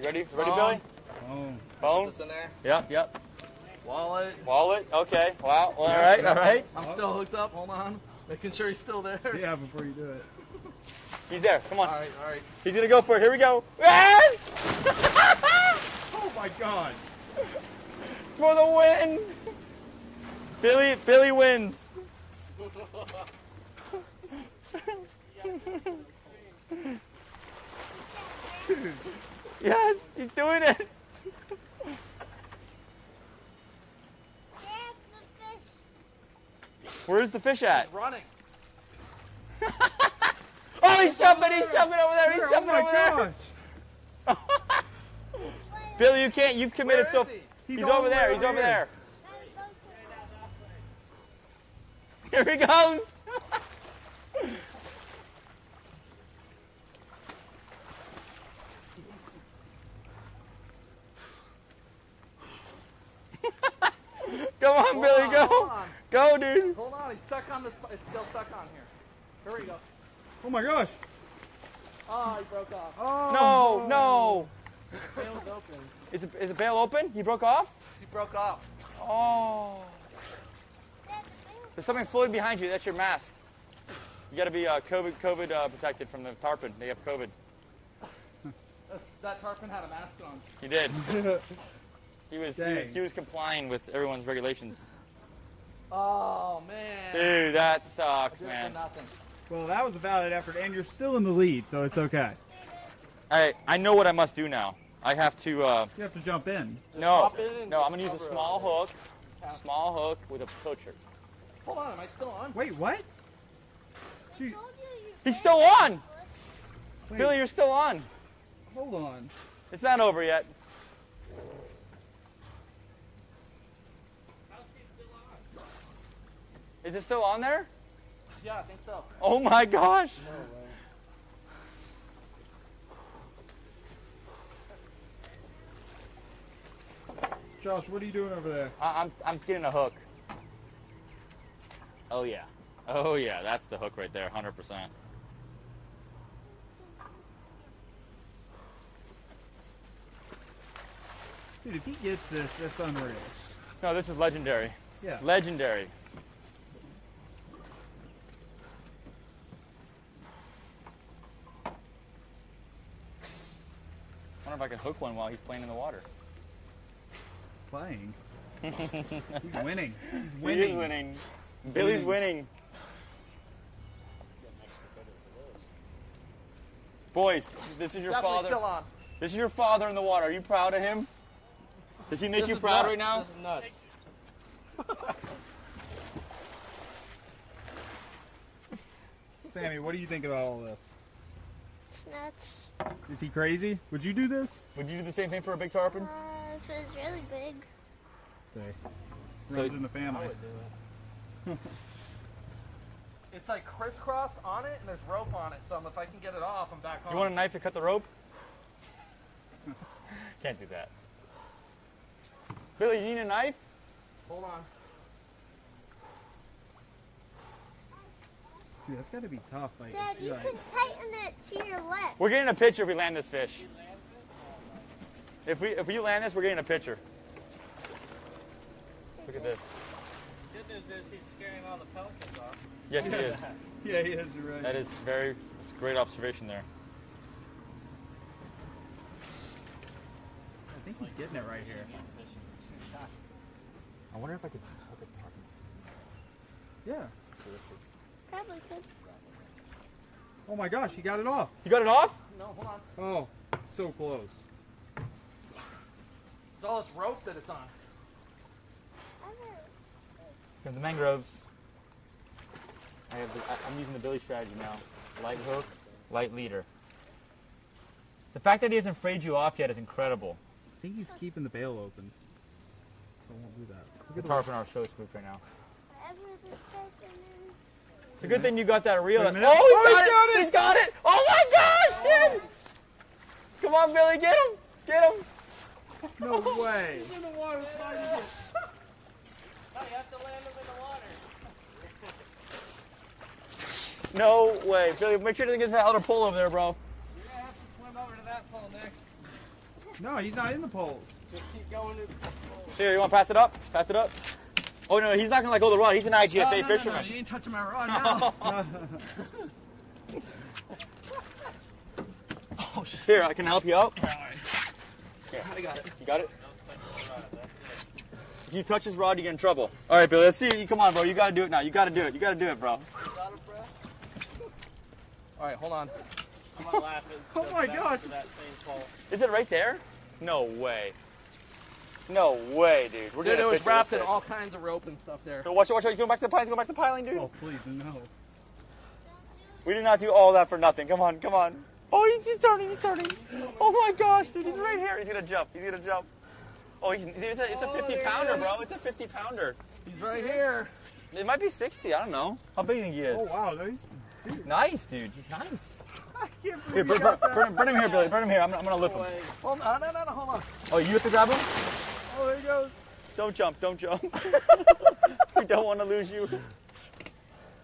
You ready? You ready, um, Billy? Phone. Phone? Put this in there. Yep, yep. Wallet. Wallet, okay. Wow, all right, all right. I'm still hooked up, hold on. Making sure he's still there. Yeah, before you do it. He's there, come on. All right, all right. He's gonna go for it, here we go. Yes! Oh my God. For the win! Billy, Billy wins. Yes, he's doing it. Where's the fish at? He's running. Oh, he's jumping, he's jumping over there, he's jumping over there. Oh my gosh. Billy, you can't, you've committed so. He's over there, he's over there. Here he goes. Come on, Billy, go. Go, dude. Hold on, he's stuck on this, it's still stuck on here. Here we go. Oh my gosh. Oh, he broke off. Oh, no, no. no. His bail is open. Is it, is the bail open? He broke off? He broke off. Oh. There's something fluid behind you. That's your mask. You got to be uh, COVID, COVID uh, protected from the tarpon. They have COVID. That's, that tarpon had a mask on. He did. he, was, he was he was complying with everyone's regulations. Oh, man. Dude, that sucks, man. Nothing. Well, that was a valid effort, and you're still in the lead, so it's okay. I I know what I must do now. I have to. Uh, you have to jump in. No, in no, I'm gonna use a small hook, it. small hook with a poacher. Hold on, am I still on? Wait, what? Dude. He's still on. Wait. Billy, you're still on. Hold on. It's not over yet. How's he still on? Is it still on there? Yeah, I think so. Oh my gosh! No way. Josh, what are you doing over there? I, I'm I'm getting a hook. Oh yeah, oh yeah, that's the hook right there, one hundred percent. Dude, if he gets this, that's unreal. No, this is legendary. Yeah. Legendary. I wonder if I can hook one while he's playing in the water. Playing? He's winning. He's winning. He is winning. Billy's winning. Boys, this is your Definitely father. Still on. This is your father in the water. Are you proud of him? Does he make this you proud nuts. right now? This is nuts. Sammy, what do you think about all this? It's nuts. Is he crazy? Would you do this? Would you do the same thing for a big tarpon? Uh, if it was really big. Say, runs so in the family. I would do it. It's like crisscrossed on it, and there's rope on it. So if I can get it off, I'm back home. You want a knife to cut the rope? Can't do that. Billy, you need a knife? Hold on. Dude, that's got to be tough. Like, Dad, you like... can tighten it to your left. We're getting a picture if we land this fish. If we if we land this, we're getting a picture. Look at this. The good news is he's scaring all the pelicans off. Yes, he is. Yeah, he is, you're right. That is very, it's a great observation there. I think he's getting it right here. I wonder if I could hook a target. Yeah. Seriously. Probably could. Oh my gosh, he got it off. You got it off? No, hold on. Oh, so close. It's all this rope that it's on. The mangroves. I have the, I, I'm using the Billy strategy now. Light hook, light leader. The fact that he hasn't frayed you off yet is incredible. I think he's keeping the bail open, so I won't do that. Look at the tarpon are so spooked right now. It's a good thing you got that reel. Oh, he's got, oh he's, it. Got it. he's got it! Oh my gosh, oh. dude! Come on, Billy, get him! Get him! No oh, way! He's in the water. Yeah. Oh, you have to land him in the water. No way. Billy, make sure to get to that other pole over there, bro. You're going to have to swim over to that pole next. No, he's not in the poles. Just keep going to the poles. Here, you want to pass it up? Pass it up. Oh, no, he's not going to let go of the rod. He's an I G F A no, no, fisherman. No, no, you ain't touching my rod now. Oh, shit. Here, I can help you out. All right. Here. I got it. You got it? If you touch his rod, you get in trouble. All right, Billy, let's see you. Come on, bro. You got to do it now. You got to do it. You got to do it, bro. All right, hold on. I'm not laughing. Oh, my gosh. That same pole. Is it right there? No way. No way, dude. We're dude, it was wrapped in all kinds of rope and stuff there. So watch, watch, watch. You going back to the piling? Go back to the piling, dude. Oh, please, no. We did not do all that for nothing. Come on, come on. Oh, he's, he's turning, he's turning. Oh my gosh, dude, he's right here. He's gonna jump, he's gonna jump. Oh, he's, dude, it's a fifty pounder, bro. It's a fifty pounder. He's right here. It might be sixty, I don't know. How big do you think he is? Oh, wow, nice. Dude. Nice, dude. He's nice. I can't believe here, burn, burn, burn, burn him here, Billy. Burn him here. I'm, I'm gonna lift him. Hold on, no, no, no, hold on. Oh, you have to grab him? Oh, there he goes. Don't jump, don't jump. We don't want to lose you.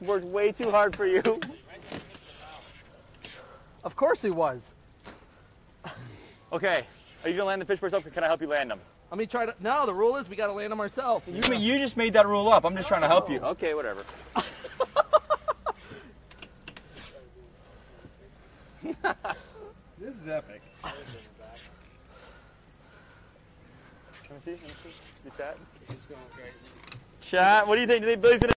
Worked way too hard for you. Of course he was. Okay, are you gonna land the fish for yourself? Or can I help you land them? Let me try to. No, the rule is we gotta land them ourselves. You, yeah. you just made that rule up. I'm just oh. trying to help you. Okay, whatever. This is epic. Can we see? Can we see? The chat? It's going crazy. Chat, what do you think? Do they believe in it?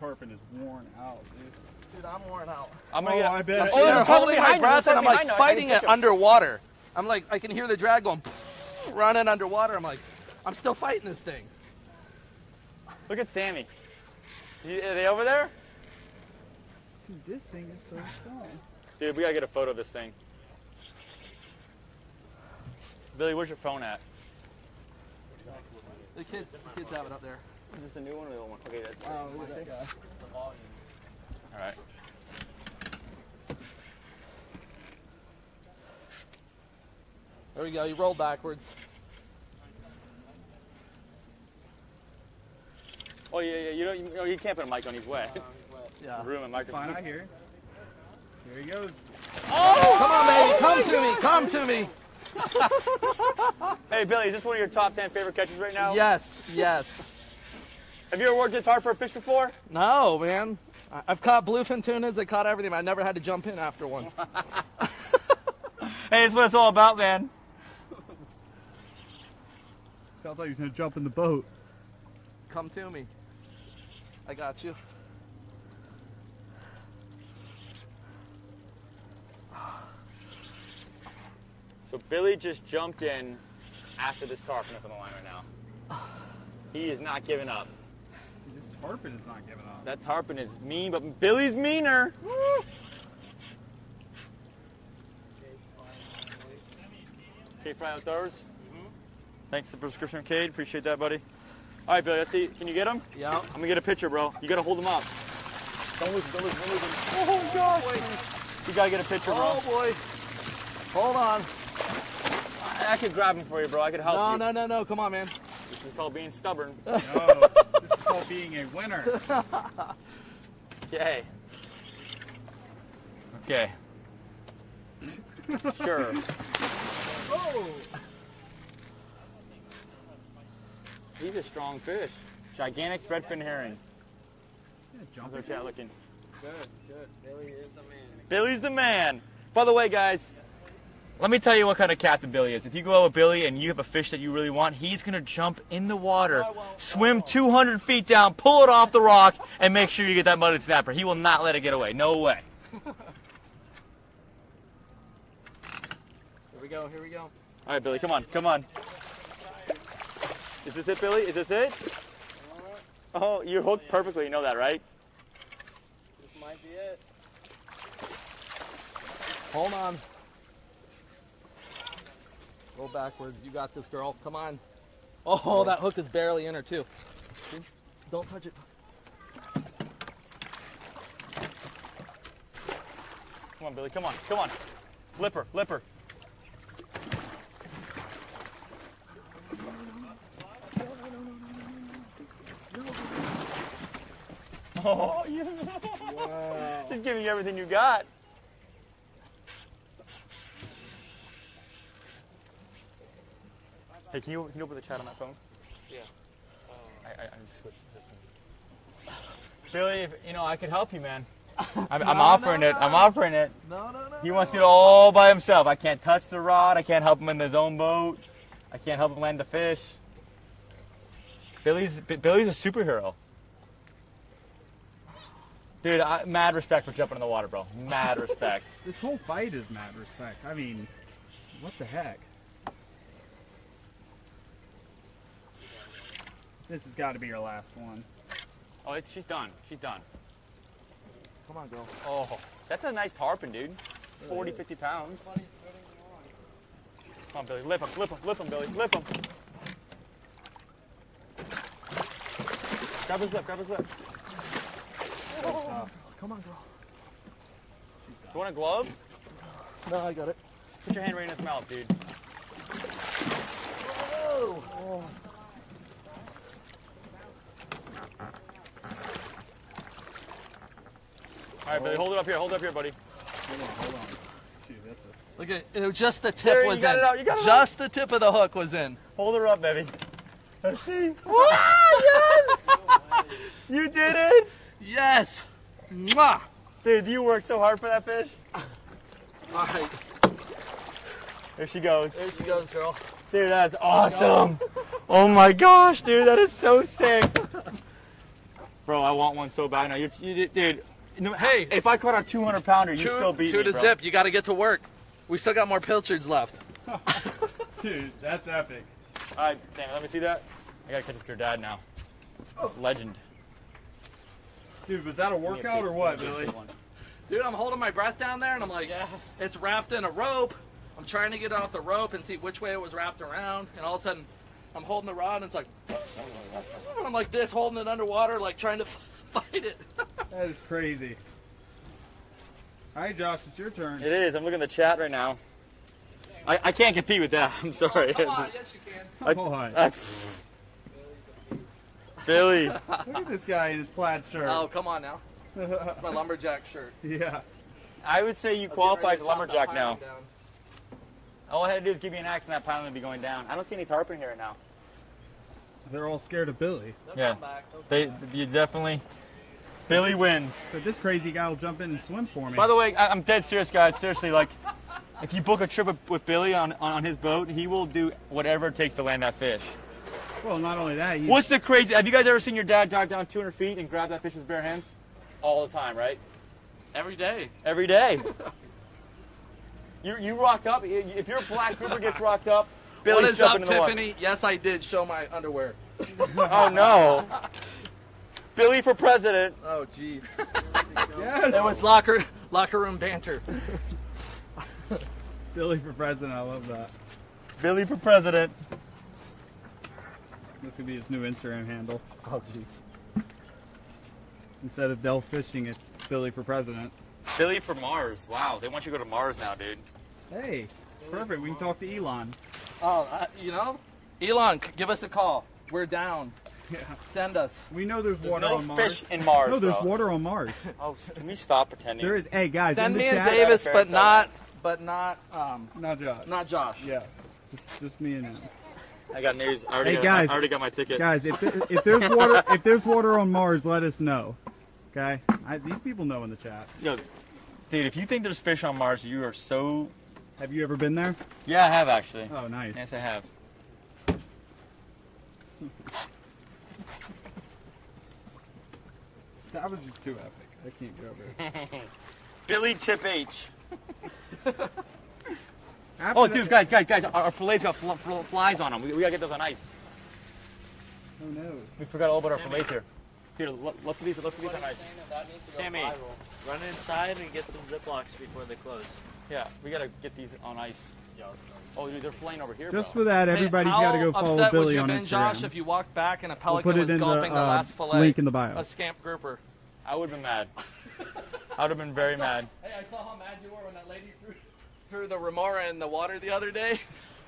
Tarpon is worn out, dude. Dude, I'm worn out. I'm gonna oh, get, I bet. Oh, they're holding my breath, and I'm like fighting it underwater. I'm like, I can hear the drag going, running underwater. I'm like, I'm still fighting this thing. Look at Sammy. You, are they over there? Dude, this thing is so strong. Dude, we gotta get a photo of this thing. Billy, where's your phone at? The kids, the kids have it up there. Is this the new one or the old one? Okay, that's it. Oh, look at that guy. The volume. All right. There we go. You roll backwards. Oh yeah, yeah. You don't. You, oh, you can't put a mic on. He's wet. Uh, he's wet. Yeah. Room and microphone. Fine out here. Here he goes. Oh! Come on, baby. Oh, come to God. me. Come to me. Hey, Billy. Is this one of your top ten favorite catches right now? Yes. Yes. Have you ever worked this hard for a fish before? No, man. I've caught bluefin tunas. I caught everything. I never had to jump in after one. Hey, that's what it's all about, man. Felt like he was going to jump in the boat. Come to me. I got you. So Billy just jumped in after this tarpon up on the line right now. He is not giving up. This tarpon is not giving up. That tarpon is mean, but Billy's meaner. Woo! Cade Fry Outdoors. Mm-hmm. Thanks for the prescription, Cade. Appreciate that, buddy. All right, Billy, let's see. Can you get him? Yeah. I'm going to get a picture, bro. You got to hold him up. Don't lose, don't lose, don't lose him. Oh, God. Oh, you got to get a picture, bro. Oh, boy. Hold on. I, I could grab him for you, bro. I could help no, you. No, no, no, no. Come on, man. This is called being stubborn. No, this is called being a winner. Okay. Okay. Sure. Oh. He's a strong fish. Gigantic threadfin herring. How's our chat looking? Good, good. Billy is the man. Billy's the man. By the way, guys. Let me tell you what kind of captain Billy is. If you go out with Billy and you have a fish that you really want, he's going to jump in the water, oh, well, swim oh, two hundred feet down, pull it off the rock, and make sure you get that mudded snapper. He will not let it get away. No way. Here we go. Here we go. All right, Billy. Come on. Come on. Is this it, Billy? Is this it? Oh, you're hooked perfectly. You know that, right? This might be it. Hold on. Go backwards. You got this, girl. Come on. Oh, that hook is barely in her, too. Don't touch it. Come on, Billy. Come on. Come on. Lipper. Lipper. Oh, yeah. Wow. She's giving you everything you got. Hey, can you, can you open the chat on that phone? Yeah. Uh, I, I, I switched to this one. Billy, if, you know, I could help you, man. I'm, no, I'm offering no, no. it. I'm offering it. No, no, no. He wants no. it all by himself. I can't touch the rod. I can't help him in his own boat. I can't help him land the fish. Billy's, Billy's a superhero. Dude, I, mad respect for jumping in the water, bro. Mad respect. This whole fight is mad respect. I mean, what the heck? This has got to be your last one. Oh, it's, she's done. She's done. Come on, girl. Oh, that's a nice tarpon, dude. forty, fifty pounds. Come on, Billy. Lip him, lip him, lip him, Billy. Lip him. Grab his lip, grab his lip. Oh. Come on, girl. Do you want a glove? No, I got it. Put your hand right in his mouth, dude. Whoa. Oh. All right, Billy, hold it up here. Hold it up here, buddy. Hold on, hold on. Shoot, that's a... Look at it. Was just the tip there, was you got in. It out. You got it just out. The tip of the hook was in. Hold her up, baby. Let's see. Yes! You did it. Yes. Mwah. Dude, you worked so hard for that fish. All right. There she goes. There she goes, girl. Dude, that's awesome. Oh my gosh, dude, that is so sick. Bro, I want one so bad now. You, you dude. No, hey, if I caught a two hundred pounder, you still beat me, bro. Two to zip. You got to get to work. We still got more pilchards left. Dude, that's epic. All right, Sam, let me see that. I got to catch up with your dad now. Legend. Dude, was that a workout or what, Billy? Dude, I'm holding my breath down there, and I'm like, yes. It's wrapped in a rope. I'm trying to get off the rope and see which way it was wrapped around, and all of a sudden, I'm holding the rod, and it's like, and I'm like this, holding it underwater, like trying to fight it. That is crazy. All right, Josh, it's your turn. It is. I'm looking at the chat right now. I, I can't compete with that. I'm sorry. Oh, come on. Yes, you can. I, come on. I, Billy. Look at this guy in his plaid shirt. Oh, come on now. It's my lumberjack shirt. Yeah. I would say you qualify as a lumberjack now. All I had to do is give you an axe and that piling would be going down. I don't see any tarpon here right now. They're all scared of Billy. They'll yeah. Come back. They, you definitely... Billy wins. So this crazy guy will jump in and swim for me. By the way, I'm dead serious, guys. Seriously, like, if you book a trip with Billy on, on his boat, he will do whatever it takes to land that fish. Well, not only that. He's... What's the crazy? Have you guys ever seen your dad dive down two hundred feet and grab that fish with bare hands? All the time, right? Every day. Every day. you you rocked up. If your black grouper gets rocked up, Billy's jumping in the water. What is up, Tiffany? Yes, I did show my underwear. Oh, no. Billy for president. Oh, jeez. Yes. That was locker locker room banter. Billy for president. I love that. Billy for president. This could be his new Instagram handle. Oh, jeez. Instead of Delph Fishing, it's Billy for president. Billy for Mars. Wow, they want you to go to Mars now, dude. Hey, Billy perfect. We can talk to Elon. Oh, uh, you know, Elon, give us a call. We're down. Yeah. Send us. We know there's, there's water no on Mars. There's fish in Mars. No, there's bro. water on Mars. Oh, can we stop pretending? There is. Hey, guys, send in me the and Davis, but not, but not, um, not Josh. Not Josh. Yeah, just, just me and him. I got news. I already, hey, got, guys, I already got my ticket. Guys, if, there, if there's water, if there's water on Mars, let us know. Okay, I, these people know in the chat. Yo, dude, if you think there's fish on Mars, you are so. Have you ever been there? Yeah, I have actually. Oh, nice. Yes, I have. That was just too epic. I can't get over it. Billy Tip H. Oh, dude, guys, guys, guys, our, our fillets got fl fl flies on them. We, we gotta get those on ice. Oh, no. We forgot all about our Sammy. fillets here. Here, look, look at these, look at these on ice. That that needs to go Sammy, viral. Run inside and get some Ziplocs before they close. Yeah, we gotta get these on ice. Oh, dude, they're flying over here, Just bro. for that, everybody's hey, got to go follow Billy on Instagram. How upset would you have been, Josh, if you walked back and a pelican we'll was gulping the, uh, the last fillet? Link in the bio. A scamp grouper. I would have been mad. I would have been very I saw, mad. Hey, I saw how mad you were when that lady threw, threw the remora in the water the other day.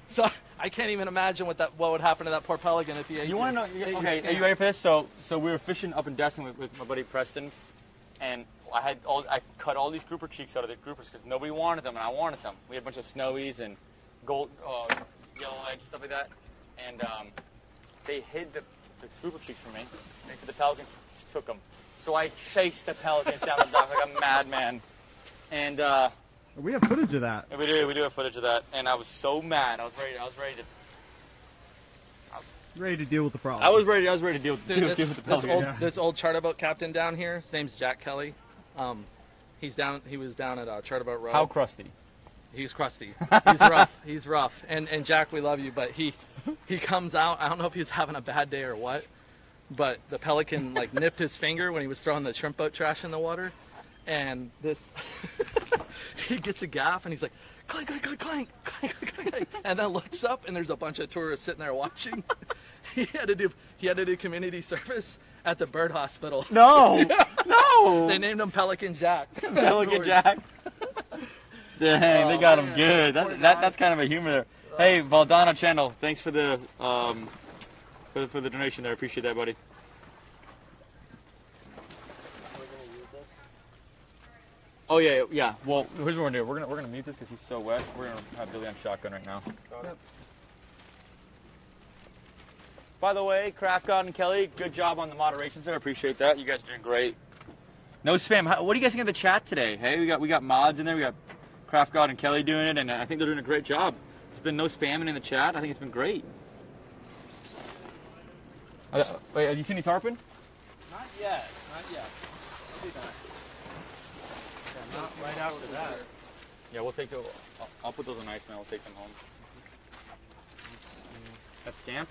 So I can't even imagine what that what would happen to that poor pelican if he ate You want to know? Okay, are you ready for this? So, so we were fishing up in Destin with, with my buddy Preston, and I had all I cut all these grouper cheeks out of the groupers because nobody wanted them, and I wanted them. We had a bunch of snowies and gold, uh, yellow edge, stuff like that, and um, they hid the, the grouper cheeks from me. They said the pelicans took them, so I chased the pelicans down the dock like a madman. And uh, we have footage of that. We do, we do have footage of that. And I was so mad. I was ready. I was ready to. I was ready to deal with the problem. I was ready. I was ready to deal with, Dude, deal, this, deal with the problem. This old, yeah. this old charterboat captain down here. His name's Jack Kelly. Um, he's down. He was down at uh, Charterboat Road. How crusty? He's crusty. He's rough. He's rough. And and Jack, we love you, but he he comes out. I don't know if he's having a bad day or what, but the pelican like nipped his finger when he was throwing the shrimp boat trash in the water, and this he gets a gaff and he's like, clank, clank, clank, clank, clank, and then looks up and there's a bunch of tourists sitting there watching. He had to do he had to do community service at the bird hospital. No, yeah. no. They named him Pelican Jack. Pelican Jack. Dang, oh, they got man. him good. That, that that's kind of a humor there. Hey, Valdana Channel, thanks for the um for the, for the donation there. Appreciate that, buddy. Oh yeah, yeah. Well, here's what we're gonna do. We're gonna we're gonna mute this because he's so wet. We're gonna have Billy on shotgun right now. Yep. By the way, Craft God and Kelly, good job on the moderations there. Appreciate that. You guys are doing great. No spam. How, what do you guys think of the chat today? Hey, we got we got mods in there. We got Craft God and Kelly doing it, and I think they're doing a great job. There's been no spamming in the chat. I think it's been great. Uh, wait, have you seen any tarpon? Not yet. Not yet. Maybe not. Not right after that. Yeah, we'll take those. I'll, I'll put those on ice, man. We'll take them home. That's scamp?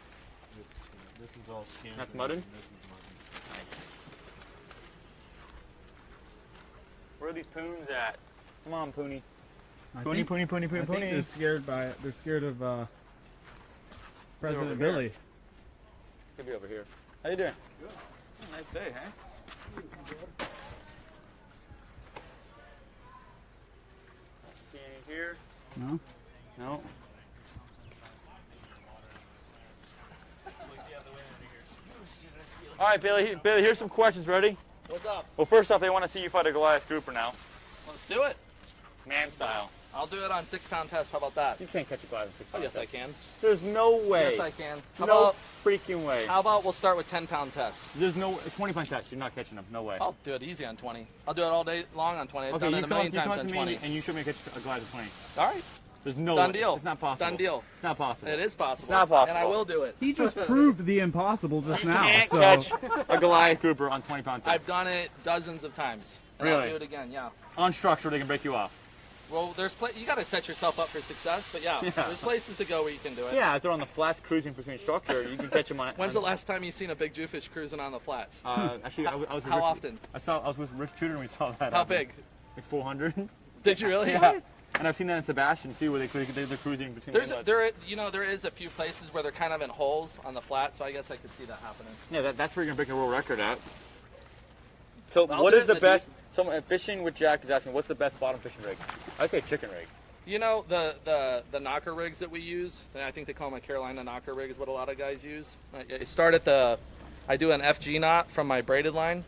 This, this is all scamp. That's muddin? This is muddin. Nice. Where are these poons at? Come on, Poony. Poony, Poony, Poony, Poony, Poony. They're scared by it. They're scared of uh, President Billy. Could be over here. How you doing? Good. Nice day, huh? Hey? See any here? No. No. All right, Billy. Billy, here's some questions. Ready? What's up? Well, first off, they want to see you fight a Goliath grouper now. Let's do it. Man style. I'll do it on six-pound test. How about that? You can't catch a Goliath in six-pound test. Oh, yes, I can. There's no way. Yes, I can. How no about, freaking way. How about we'll start with ten-pound test? There's no twenty-pound test. You're not catching them. No way. I'll do it easy on twenty. I'll do it all day long on twenty. I've okay, done it a million times on twenty. And you show me catch a Goliath at twenty. All right. There's no Done way. Deal. It's not possible. Done deal. It's not possible. It is possible. It's not possible. And I will do it. He just proved the impossible just now. You can't so. catch a Goliath grouper on twenty-pound test. I've done it dozens of times. And really? I'll do it again, yeah. Unstructured, they can break you off. Well, there's pla you got to set yourself up for success, but yeah, yeah, there's places to go where you can do it. Yeah, if they're on the flats cruising between structure, you can catch them on. When's on the last time you seen a big jewfish cruising on the flats? Uh, actually, I, I was. With How Rich, often? I saw. I was with Rick Tutor and we saw that. How happen. big? Like four hundred. Did you really? Yeah. And I've seen that in Sebastian too, where they they're cruising between. There's the a, there, you know, there is a few places where they're kind of in holes on the flats, so I guess I could see that happening. Yeah, that, that's where you're gonna break a world record at. So, I'll what is the, the best? Someone fishing with Jack is asking, what's the best bottom fishing rig? I say chicken rig. You know, the, the, the knocker rigs that we use, I think they call them a Carolina knocker rig is what a lot of guys use. I start at the, I do an F G knot from my braided line,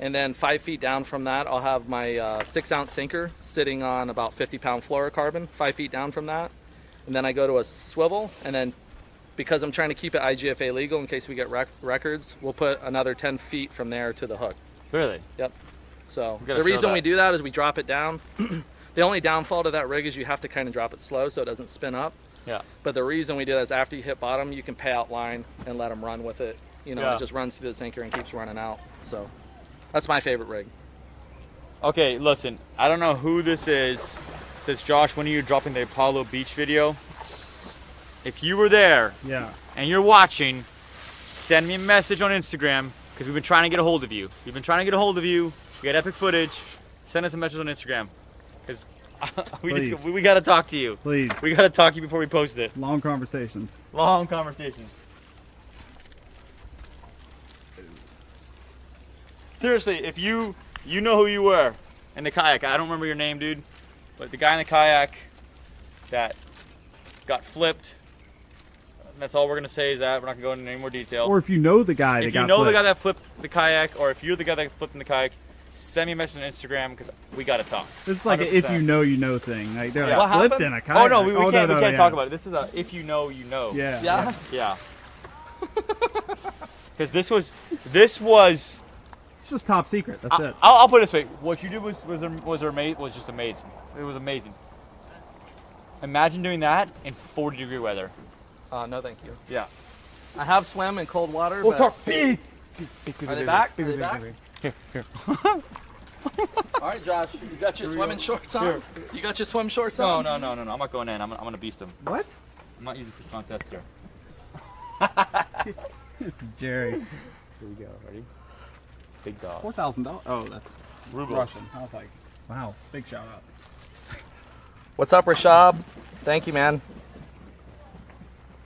and then five feet down from that, I'll have my uh, six ounce sinker sitting on about fifty pound fluorocarbon, five feet down from that. And then I go to a swivel, and then because I'm trying to keep it I G F A legal in case we get rec records, we'll put another ten feet from there to the hook. Really? Yep. So the reason we do that is we drop it down. The only downfall to that rig is you have to kind of drop it slow so it doesn't spin up. Yeah. But the reason we do that is after you hit bottom, you can pay out line and let them run with it. You know, yeah. It just runs through the sinker and keeps running out. So that's my favorite rig. Okay, listen, I don't know who this is. It says, Josh, when are you dropping the Apollo Beach video? If you were there yeah. and you're watching, send me a message on Instagram because we've been trying to get a hold of you. We've been trying to get a hold of you. We got epic footage. Send us a message on Instagram, because we just, we, we got to talk to you. Please. We got to talk to you before we post it. Long conversations. Long conversations. Seriously, if you you know who you were in the kayak, I don't remember your name, dude, but the guy in the kayak that got flipped. That's all we're gonna say is that we're not gonna go into any more detail. Or if you know the guy, that if you got know flipped. the guy that flipped the kayak, or if you're the guy that flipped in the kayak. Send me a message on Instagram because we gotta talk. It's like a if you know you know thing. Like they're yeah. like flipped in a kayak. Oh no, we, we oh, can't no, no, we can't yeah. talk about it. This is a if you know you know. Yeah. Yeah. Yeah. Because this was this was. It's just top secret. That's I, it. I'll, I'll put it this way: what you did was was was was, was just amazing. It was amazing. Imagine doing that in forty degree weather. Uh, no, thank you. Yeah. I have swam in cold water, oh, but... Beep. Beep, beep, beep, are they back? Beep, beep, are they back? Here, here. Alright, Josh, you got your swimming shorts on? Here. You got your swim shorts no, on? No, no, no, no, I'm not going in. I'm, I'm going to beast him. What? I'm not using this contest here. This is Jerry. Here we go, ready? Big dog. four thousand dollars? Oh, that's Rubles. Russian. I was like, wow, big shout out. What's up, Rashab? Thank you, man.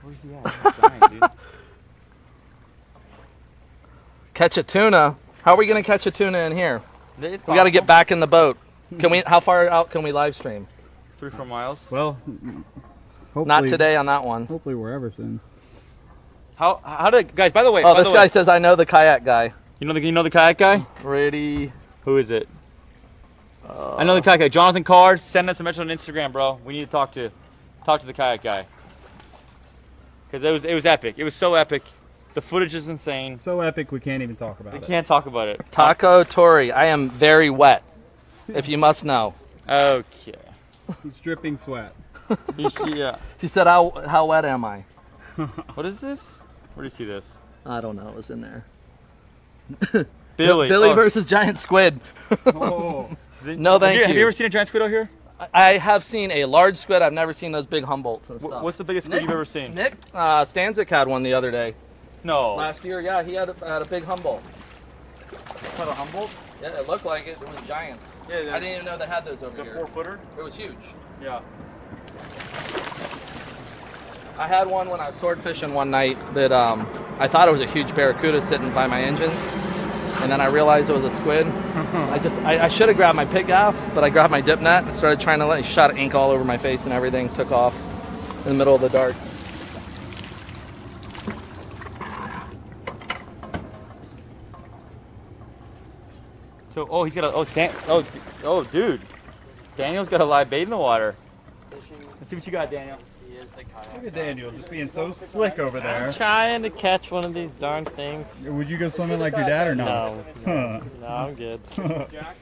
Where's he at? Giant, dude. Catch a tuna. How are we going to catch a tuna in here? We got to get back in the boat. Can we? How far out can we live stream? Three, four miles. Well, hopefully, not today on that one. Hopefully, wherever soon. How? How did guys? By the way. Oh, by this the guy way, says I know the kayak guy. You know the you know the kayak guy? Pretty. Who is it? Uh, I know the kayak guy. Jonathan Carr. Send us a message on Instagram, bro. We need to talk to, talk to the kayak guy. Cause it was it was epic. It was so epic. The footage is insane. So epic, we can't even talk about we it. We can't talk about it. Taco Tori, I am very wet, if you must know. Okay. He's dripping sweat. He's, yeah. She said, how, how wet am I? What is this? Where do you see this? I don't know. It was in there. Billy. Billy oh. versus giant squid. Oh. No, thank you. Have you ever seen a giant squid out here? I have seen a large squid. I've never seen those big Humboldts and stuff. What's the biggest squid Nick, you've ever seen? Nick uh, Stanzik had one the other day. No. Last year, yeah, he had a, had a big Humboldt. Had a Humboldt? Yeah, it looked like it. It was giant. Yeah, yeah. I didn't even know they had those over the here. The four-footer? It was huge. Yeah. I had one when I was swordfishing one night that um, I thought it was a huge barracuda sitting by my engines, and then I realized it was a squid. I just, I, I should have grabbed my pick gaff, but I grabbed my dip net and started trying to let it shot ink all over my face and everything, took off in the middle of the dark. So, oh, he's got a, oh, Sam, oh, oh, dude. Daniel's got a live bait in the water. Let's see what you got, Daniel. Look at Daniel, just being so slick over there. I'm trying to catch one of these darn things. Would you go swimming like your dad or not? No. Huh. No, I'm good. Jack?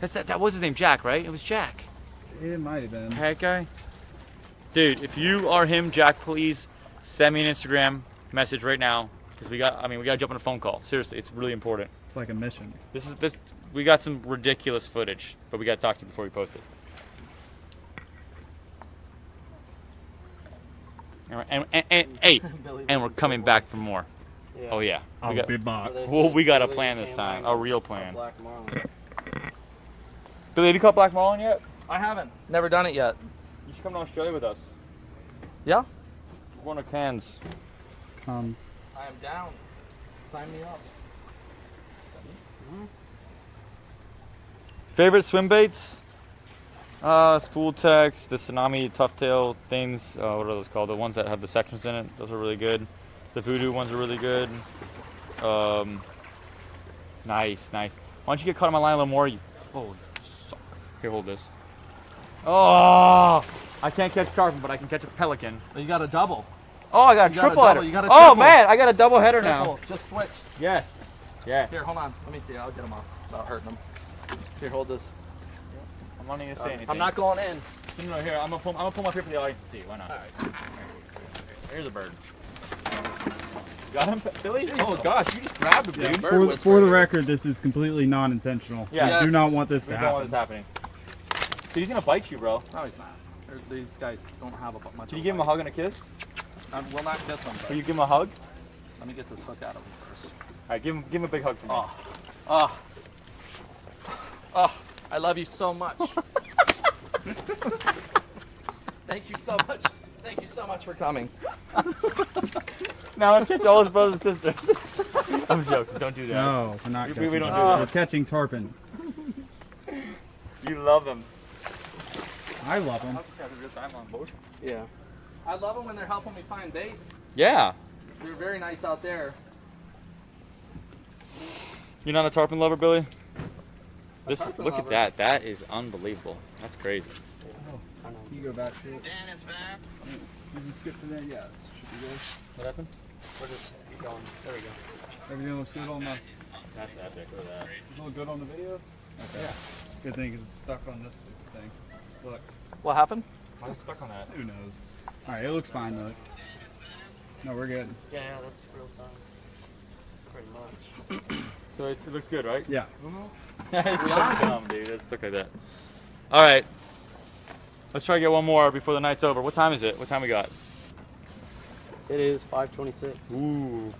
That's that, that was his name, Jack, right? It was Jack. It might have been. That guy? Dude, if you are him, Jack, please send me an Instagram message right now. Because we got, I mean, we got to jump on a phone call. Seriously, it's really important. It's like a mission. This is this. We got some ridiculous footage, but we got to talk to you before we post it. And, we're, and, and, and hey, and we're coming back for more. Yeah. Oh yeah. We I'll got, be back. Well, we got a plan this time, a real plan. Black marlin. Billy, have you caught black marlin yet? I haven't. Never done it yet. You should come to Australia with us. Yeah. We're going to Cairns. Cairns. I am down. Sign me up. Favorite swim baits? Uh, spool techs, the tsunami tuftail things. Uh, what are those called? The ones that have the sections in it. Those are really good. The voodoo ones are really good. Um, nice, nice. Why don't you get caught on my line a little more? You, oh, suck. Here, hold this. Oh, I can't catch tarpon, but I can catch a pelican. But you got a double. Oh, I got a triple header. Oh, man, I got a double header now. Just switched. Yes. Yes. Here, hold on. Let me see. I'll get them off without hurting them. Here, hold this. I'm not even going to say anything. I'm not going in. No, no, here. I'm going to pull my paper for the audience to see. Why not? All right. Here's a bird. Got him, Billy? Oh, gosh. You just grabbed him, dude. For, the, for the record, this is completely non-intentional. Yeah. Yes. We do not want this we to happen. We don't want this happening. Dude, he's going to bite you, bro. No, he's not. These guys don't have a much. Can you give him a hug and a kiss? I will not kiss him. Can you give him a hug? Let me get this hook out of him first. All right, give him, give him a big hug for me. Oh. Oh. Oh, I love you so much. Thank you so much. Thank you so much for coming. Now let's catch all his brothers and sisters. I'm joking. Don't do that. No, we're not. We, we don't do that. We're catching tarpon. You love them. I love them. Yeah. I love them when they're helping me find bait. Yeah. They're very nice out there. You're not a tarpon lover, Billy? A this tarpon look lover. At that. That is unbelievable. That's crazy. Oh, can you go back to it? Dennis, man. Did you skip to that? Yes. Should we go? What happened? We're just keep going. There we go. Everything looks good on the... That's epic. Look at that. It's all good on the video? Okay. Yeah. Good thing because it's stuck on this thing. Look. What happened? Why is it stuck on that? Who knows? All right, it looks fine though. No, we're good. Yeah, yeah, that's real time. Pretty much. So it's, it looks good, right? Yeah. Mm-hmm. Dumb, dude. Let's look at that. All right. Let's try to get one more before the night's over. What time is it? What time we got? It is five twenty-six. Ooh.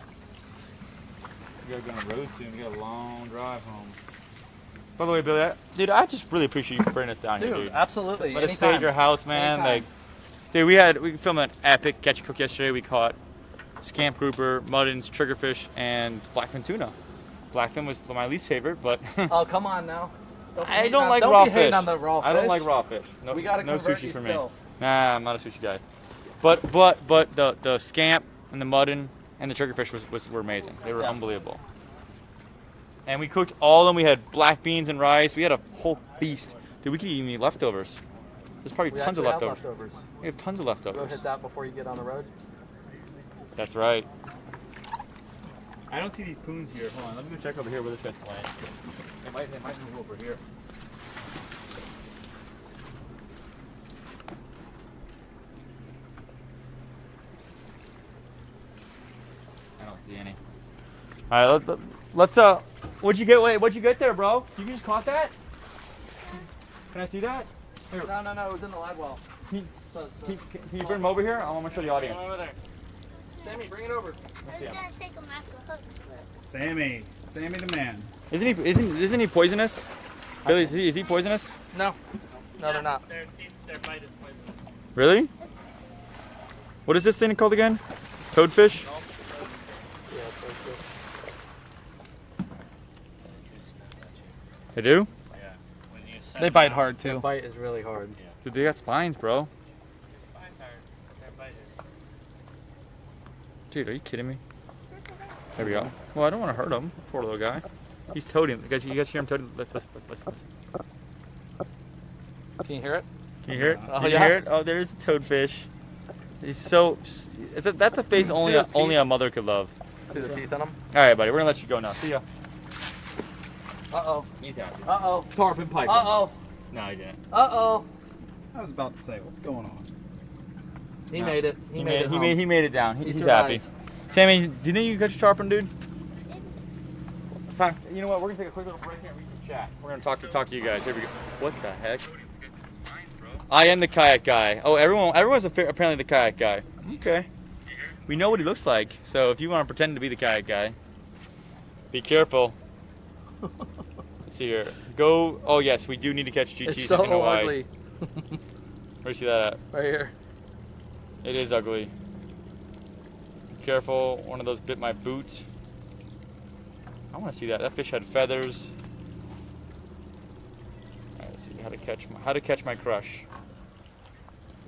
We gotta go on the road soon. We got a long drive home. By the way, Billy, I, dude, I just really appreciate you for bringing us down dude, here, dude. Absolutely. Let us stay at your house, man. Anytime. Like, dude, we had we filmed an epic catch and cook yesterday. We caught scamp grouper, muddins, triggerfish, and blackfin tuna. Blackfin was my least favorite, but. Oh, come on now. Don't I don't on, like don't raw, fish. On the raw fish. I don't like raw fish. No, we gotta no sushi for still. Me. Nah, I'm not a sushi guy. But but but the the scamp and the muddin and the triggerfish was, was were amazing. They were yeah. unbelievable. And we cooked all of them. We had black beans and rice. We had a whole feast. Dude, we could even eat leftovers. There's probably we tons of leftovers. leftovers. We have tons of leftovers. Go hit that before you get on the road. That's right. I don't see these poons here. Hold on, let me go check over here where this guy's playing. They might, they might move over here. I don't see any. All right, let's, let's uh. What'd you get? Wait, what'd you get there, bro? You just caught that? Can I see that? Here. No, no, no. It was in the live well. Can you, so, so, can, can you bring him over here? I want to show the audience. Over there. Sammy, bring it over. I'm gonna take him off the hook. Sammy, Sammy the man. Isn't he? Isn't isn't he poisonous? Billy, is he, is he poisonous? No, no, they're not. Their teeth, their bite is poisonous. Really? What is this thing called again? Toadfish? They do? Yeah. When you they bite hard too. Their bite is really hard. Yeah. Dude, they got spines, bro. Their spines are, their bite is... Dude, are you kidding me? There we go. Well, I don't want to hurt him. Poor little guy. He's toading. You guys, you guys hear him toading? Listen, listen, listen, listen. Can you hear it? Can you hear it? Oh, Can yeah. you hear it? Oh, there's the toadfish. He's so. That's a face only a, only a mother could love. See the teeth on him? All right, buddy. We're gonna let you go now. See ya. Uh-oh. He's happy. Uh-oh. Tarpon pipe. Uh-oh. No, he didn't. Uh-oh. I was about to say, what's going on? He no. made it. He, he made, made it. He made, he made it down. He, he's happy. Sammy, do you think you can catch a tarpon, dude? You know what? We're going to take a quick little break here and we can chat. We're going to talk to talk to you guys. Here we go. What the heck? I am the kayak guy. Oh, everyone, everyone's apparently the kayak guy. Okay. We know what he looks like, so if you want to pretend to be the kayak guy, be careful. Let's see here. Go. Oh yes, we do need to catch G Ts. It's so in Hawaii. Ugly. Where do you see that at? Right here. It is ugly. Be careful. One of those bit my boot. I want to see that. That fish had feathers. All right, let's see how to catch my, how to catch my crush.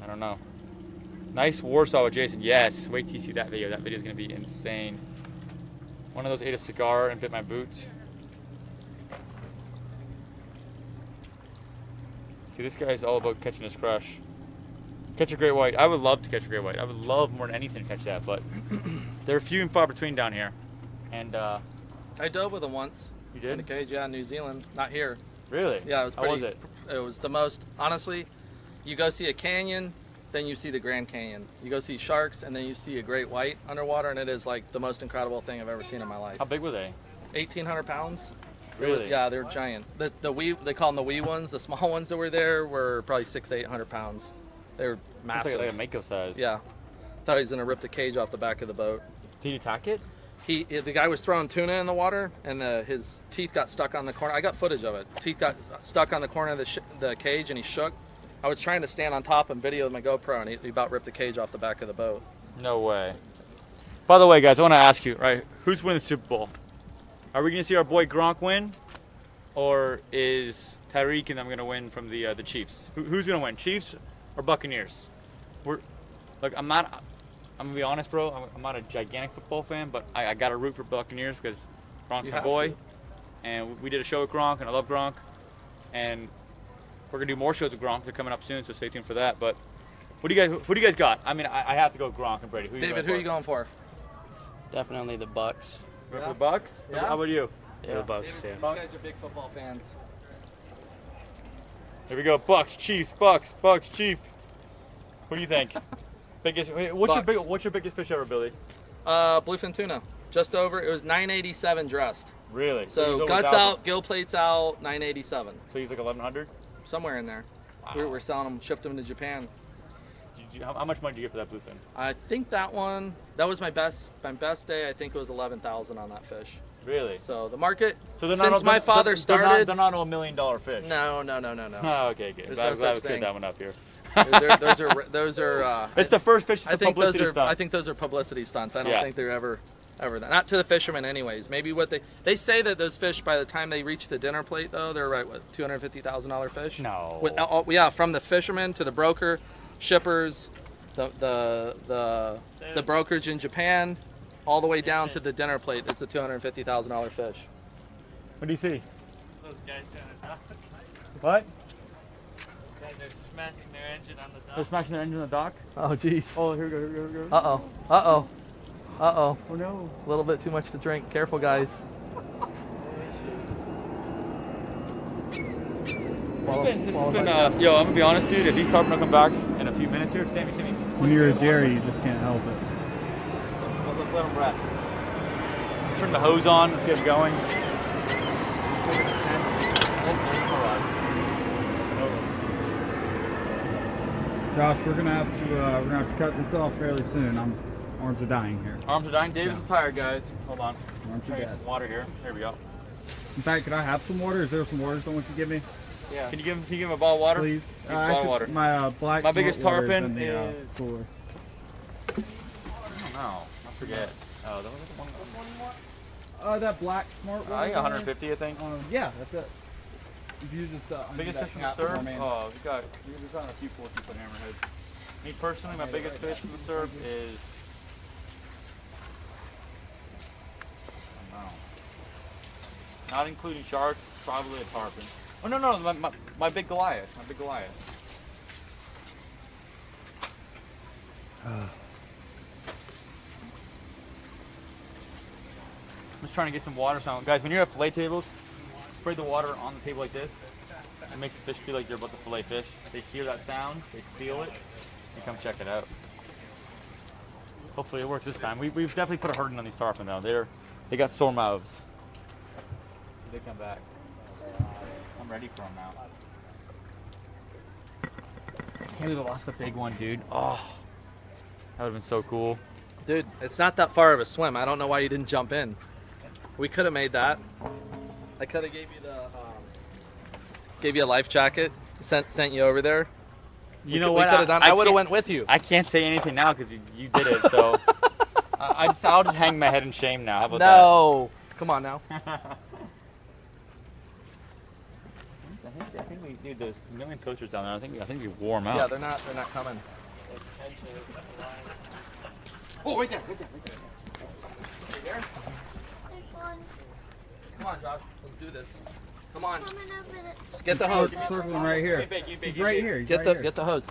I don't know. Nice Warsaw with Jason. Yes. Wait till you see that video. That video is gonna be insane. One of those ate a cigar and bit my boot. Dude, this guy is all about catching his crush. Catch a great white. I would love to catch a great white. I would love more than anything to catch that, but they're few and far between down here. And uh, I dove with him once. You did? In the cage, yeah, in New Zealand. Not here. Really? Yeah, it was pretty. How was it? It was the most. Honestly, you go see a canyon, then you see the Grand Canyon. You go see sharks, and then you see a great white underwater, and it is like the most incredible thing I've ever seen in my life. How big were they? eighteen hundred pounds. Really? Was, yeah, they're giant. The the wee they call them the wee ones. The small ones that were there were probably six to eight hundred pounds. They were massive. Like, like a mako size. Yeah. Thought he was gonna rip the cage off the back of the boat. Did he attack it? He the guy was throwing tuna in the water, and the, his teeth got stuck on the corner. I got footage of it. Teeth got stuck on the corner of the sh the cage, and he shook. I was trying to stand on top and video with my GoPro, and he, he about ripped the cage off the back of the boat. No way. By the way, guys, I want to ask you, right? Who's winning the Super Bowl? Are we gonna see our boy Gronk win, or is Tyreek and I'm gonna win from the uh, the Chiefs? Who, who's gonna win, Chiefs or Buccaneers? We're, look, I'm not. I'm gonna be honest, bro. I'm, I'm not a gigantic football fan, but I, I gotta root for Buccaneers because Gronk's my boy, to. and we, we did a show with Gronk, and I love Gronk, and we're gonna do more shows with Gronk. They're coming up soon, so stay tuned for that. But what do you guys? Who, who do you guys got? I mean, I, I have to go with Gronk and Brady. Who David, who are you going for? Definitely the Bucs. Yeah. The Bucks? Yeah. How about you? Yeah. The Bucks. Yeah. You guys are big football fans. Here we go. Bucks, Chiefs, Bucks, Bucks, Chief. What do you think? Biggest? What's your, big, what's your biggest fish ever, Billy? Uh, bluefin tuna. Just over. It was nine eighty-seven dressed. Really? So, so guts out, gill plates out, nine eighty-seven. So he's like eleven hundred? Somewhere in there. Wow. We were selling them, shipped them to Japan. Did you, how, how much money did you get for that bluefin? I think that one, that was my best, my best day. I think it was eleven thousand on that fish. Really? So the market, so since all, my father they're, started. They're not, they're not all million dollar fish. No, no, no, no, no. Oh, okay, good. There's I was no glad we that one up here. those, are, those are, those are, uh. It's the first fish I think publicity those are, stunt. I think those are publicity stunts. I don't yeah. think they're ever, ever that. Not to the fishermen anyways. Maybe what they, they say that those fish, by the time they reach the dinner plate though, they're right, what, two hundred fifty thousand dollar fish? No. With, oh, yeah, from the fisherman to the broker, shippers, the, the, the, the brokerage in Japan, all the way down to the dinner plate. It's a two hundred fifty thousand dollar fish. What do you see? Those guys down the dock. What? Yeah, they're smashing their engine on the dock. They're smashing their engine on the dock? Oh, geez. Oh, here we go, here we go, here we go. Uh-oh, uh-oh, uh-oh. Oh, no. A little bit too much to drink. Careful, guys. Well, this has been, this well, has been uh, yo, I'm gonna be honest, dude. If these tarpon don't come back in a few minutes here, Sammy, Sammy. When you're a dairy, you just can't help it. Let's let them rest. Let's turn the hose on. Let's get it going. Josh, we're gonna have to uh, we're gonna have to cut this off fairly soon. I'm arms are dying here. Arms are dying. Davis yeah. is tired, guys. Hold on. Arms are dying. Get some water here. Here we go. In fact, could I have some water? Is there some water someone could give me? Yeah. Can you give him? Can you give him a bottle of water? Please. Uh, a bottle of water. My uh, black. My biggest tarpon is. The, uh, cooler. Oh, I forget. Oh, that one, that one more? Uh, that black smart one. Uh, I think one hundred fifty, I think. Um, yeah, that's it. If you just uh, biggest fish from the surf. Oh, we got we got a few four foot hammerheads. Me personally, my biggest fish from the surf is. I don't know. Not including sharks, probably a tarpon. Oh no no, my my, my big Goliath, my big Goliath. Uh. I'm just trying to get some water sound. Guys, when you're at fillet tables, spray the water on the table like this. It makes the fish feel like you're about to fillet fish. They hear that sound, they feel it, and come check it out. Hopefully it works this time. We, we've definitely put a hurting on these tarpon though. They're, they got sore mouths. They come back. I'm ready for them now. I can't believe I lost a big one, dude. Oh, that would've been so cool. Dude, it's not that far of a swim. I don't know why you didn't jump in. We could have made that. I could have gave you the um, gave you a life jacket. Sent sent you over there. You we know could, what? I, done, I, I would have went with you. I can't say anything now because you, you did it. So I, I just, I'll just hang my head in shame now. How about no. that? No, come on now. I think we need those million coasters down there. I think I think we warm out. Yeah, they're not they're not coming. Oh, right there, right there, right there. Right there. Come on, Josh. Let's do this. Come on. Let's get the hose. Circling right here. He's right here. Get the get the hose.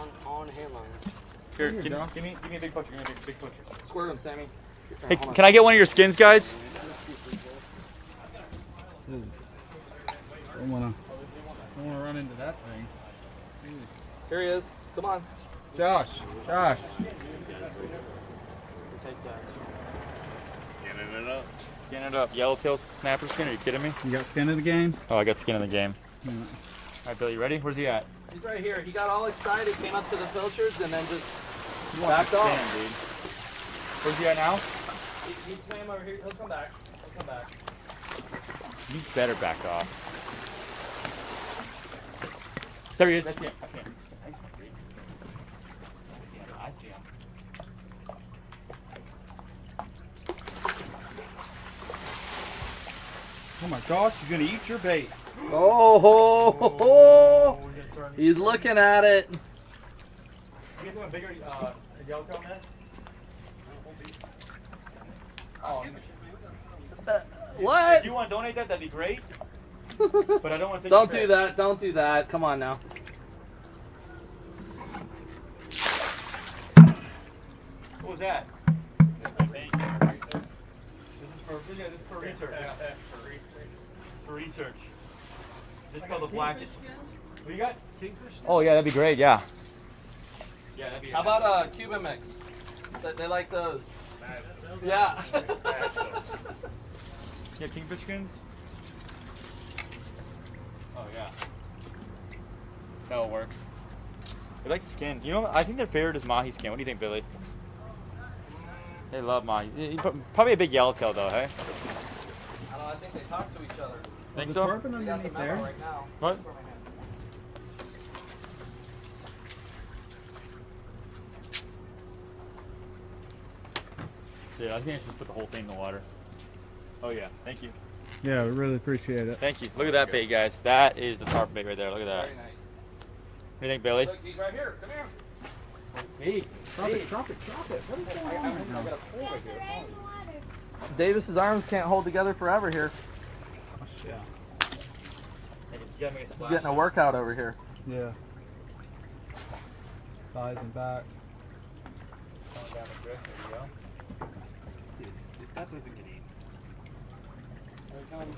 On on handline. Here, give me give me a big butcher. Give me a big butcher. Squirt him, Sammy. Hey, can I get one of your skins, guys? Don't wanna don't wanna run into that thing. Here he is. Come on, Josh. Josh. Take that. Skinning it up. Skin it up. Yellowtail snapper skin, are you kidding me? You got skin in the game? Oh, I got skin in the game. Yeah. All right, Billy, you ready? Where's he at? He's right here. He got all excited, came up to the filters, and then just backed off. Skin, dude. Where's he at now? He, he swam over here. He'll come back. He'll come back. You better back off. There he is. I see him. I see him. I see him. I see him. Oh my gosh, he's gonna eat your bait. Oh, ho, ho, ho. He's looking at it. You guys have a bigger uh, yellowtail net? Oh, no. What? If you want to donate that, that'd be great. But I don't want to think Don't do great. that, don't do that. Come on now. What was that? This is for, yeah, this is for research. Yeah. For research. This is called the black. What do you got? Kingfish? Oh yeah, that'd be great. Yeah. Yeah, that'd be How about uh, Cuban mix? They, they like those. Yeah. Yeah, kingfish skins? Oh, yeah. That'll work. They like skin. You know, I think their favorite is mahi skin. What do you think, Billy? They love mahi. Probably a big yellowtail, though, hey? I don't know, I think they talk to each other. Think so? Tarpon underneath there? Right now. What? Yeah, I think I should just put the whole thing in the water. Oh yeah, thank you. Yeah, we really appreciate it. Thank you. Look at that bait, guys. That is the tarpon bait right there. Look at that. Very nice. What do you think, Billy? Look, he's right here. Come here. Hey, drop hey. it, drop it, drop it. What is going I, on? I, I, I got a pole right here. Oh. Davis's arms can't hold together forever here. Oh, yeah. Hey, you gotta make a splash. Getting a workout over here. Yeah. Thighs and back. Going down the drift. There you go. That doesn't get eaten. There it comes.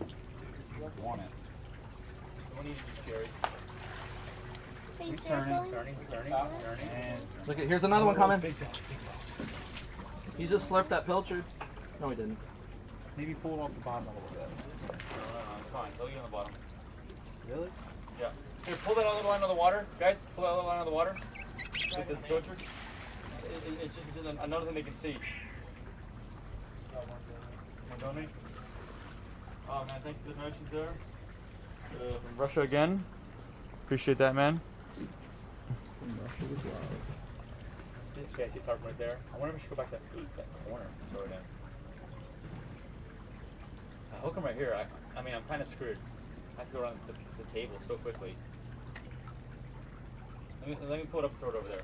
You want it. Don't eat it, Gary. He's turning, turning, turning, turning, and... Look, at, here's another oh, one coming. Big dog, big dog. He just slurped that pilchard. No, he didn't. Maybe pull it off the bottom a little bit. No, no, no, it's fine. They'll eat on the bottom. Really? Yeah. Here, pull that other line out of the water. Guys, pull that other line out of the water. With the pilchard. It's just, it's just another thing they can see. Oh man, thanks for the directions there. Uh, from Russia again. Appreciate that, man. From Russia as well. See, okay, I see a tarpon right there. I wonder if we should go back to that, that corner and throw it in. I hook him right here. I, I mean, I'm kind of screwed. I have to go around the, the table so quickly. Let me, let me pull it up and throw it over there.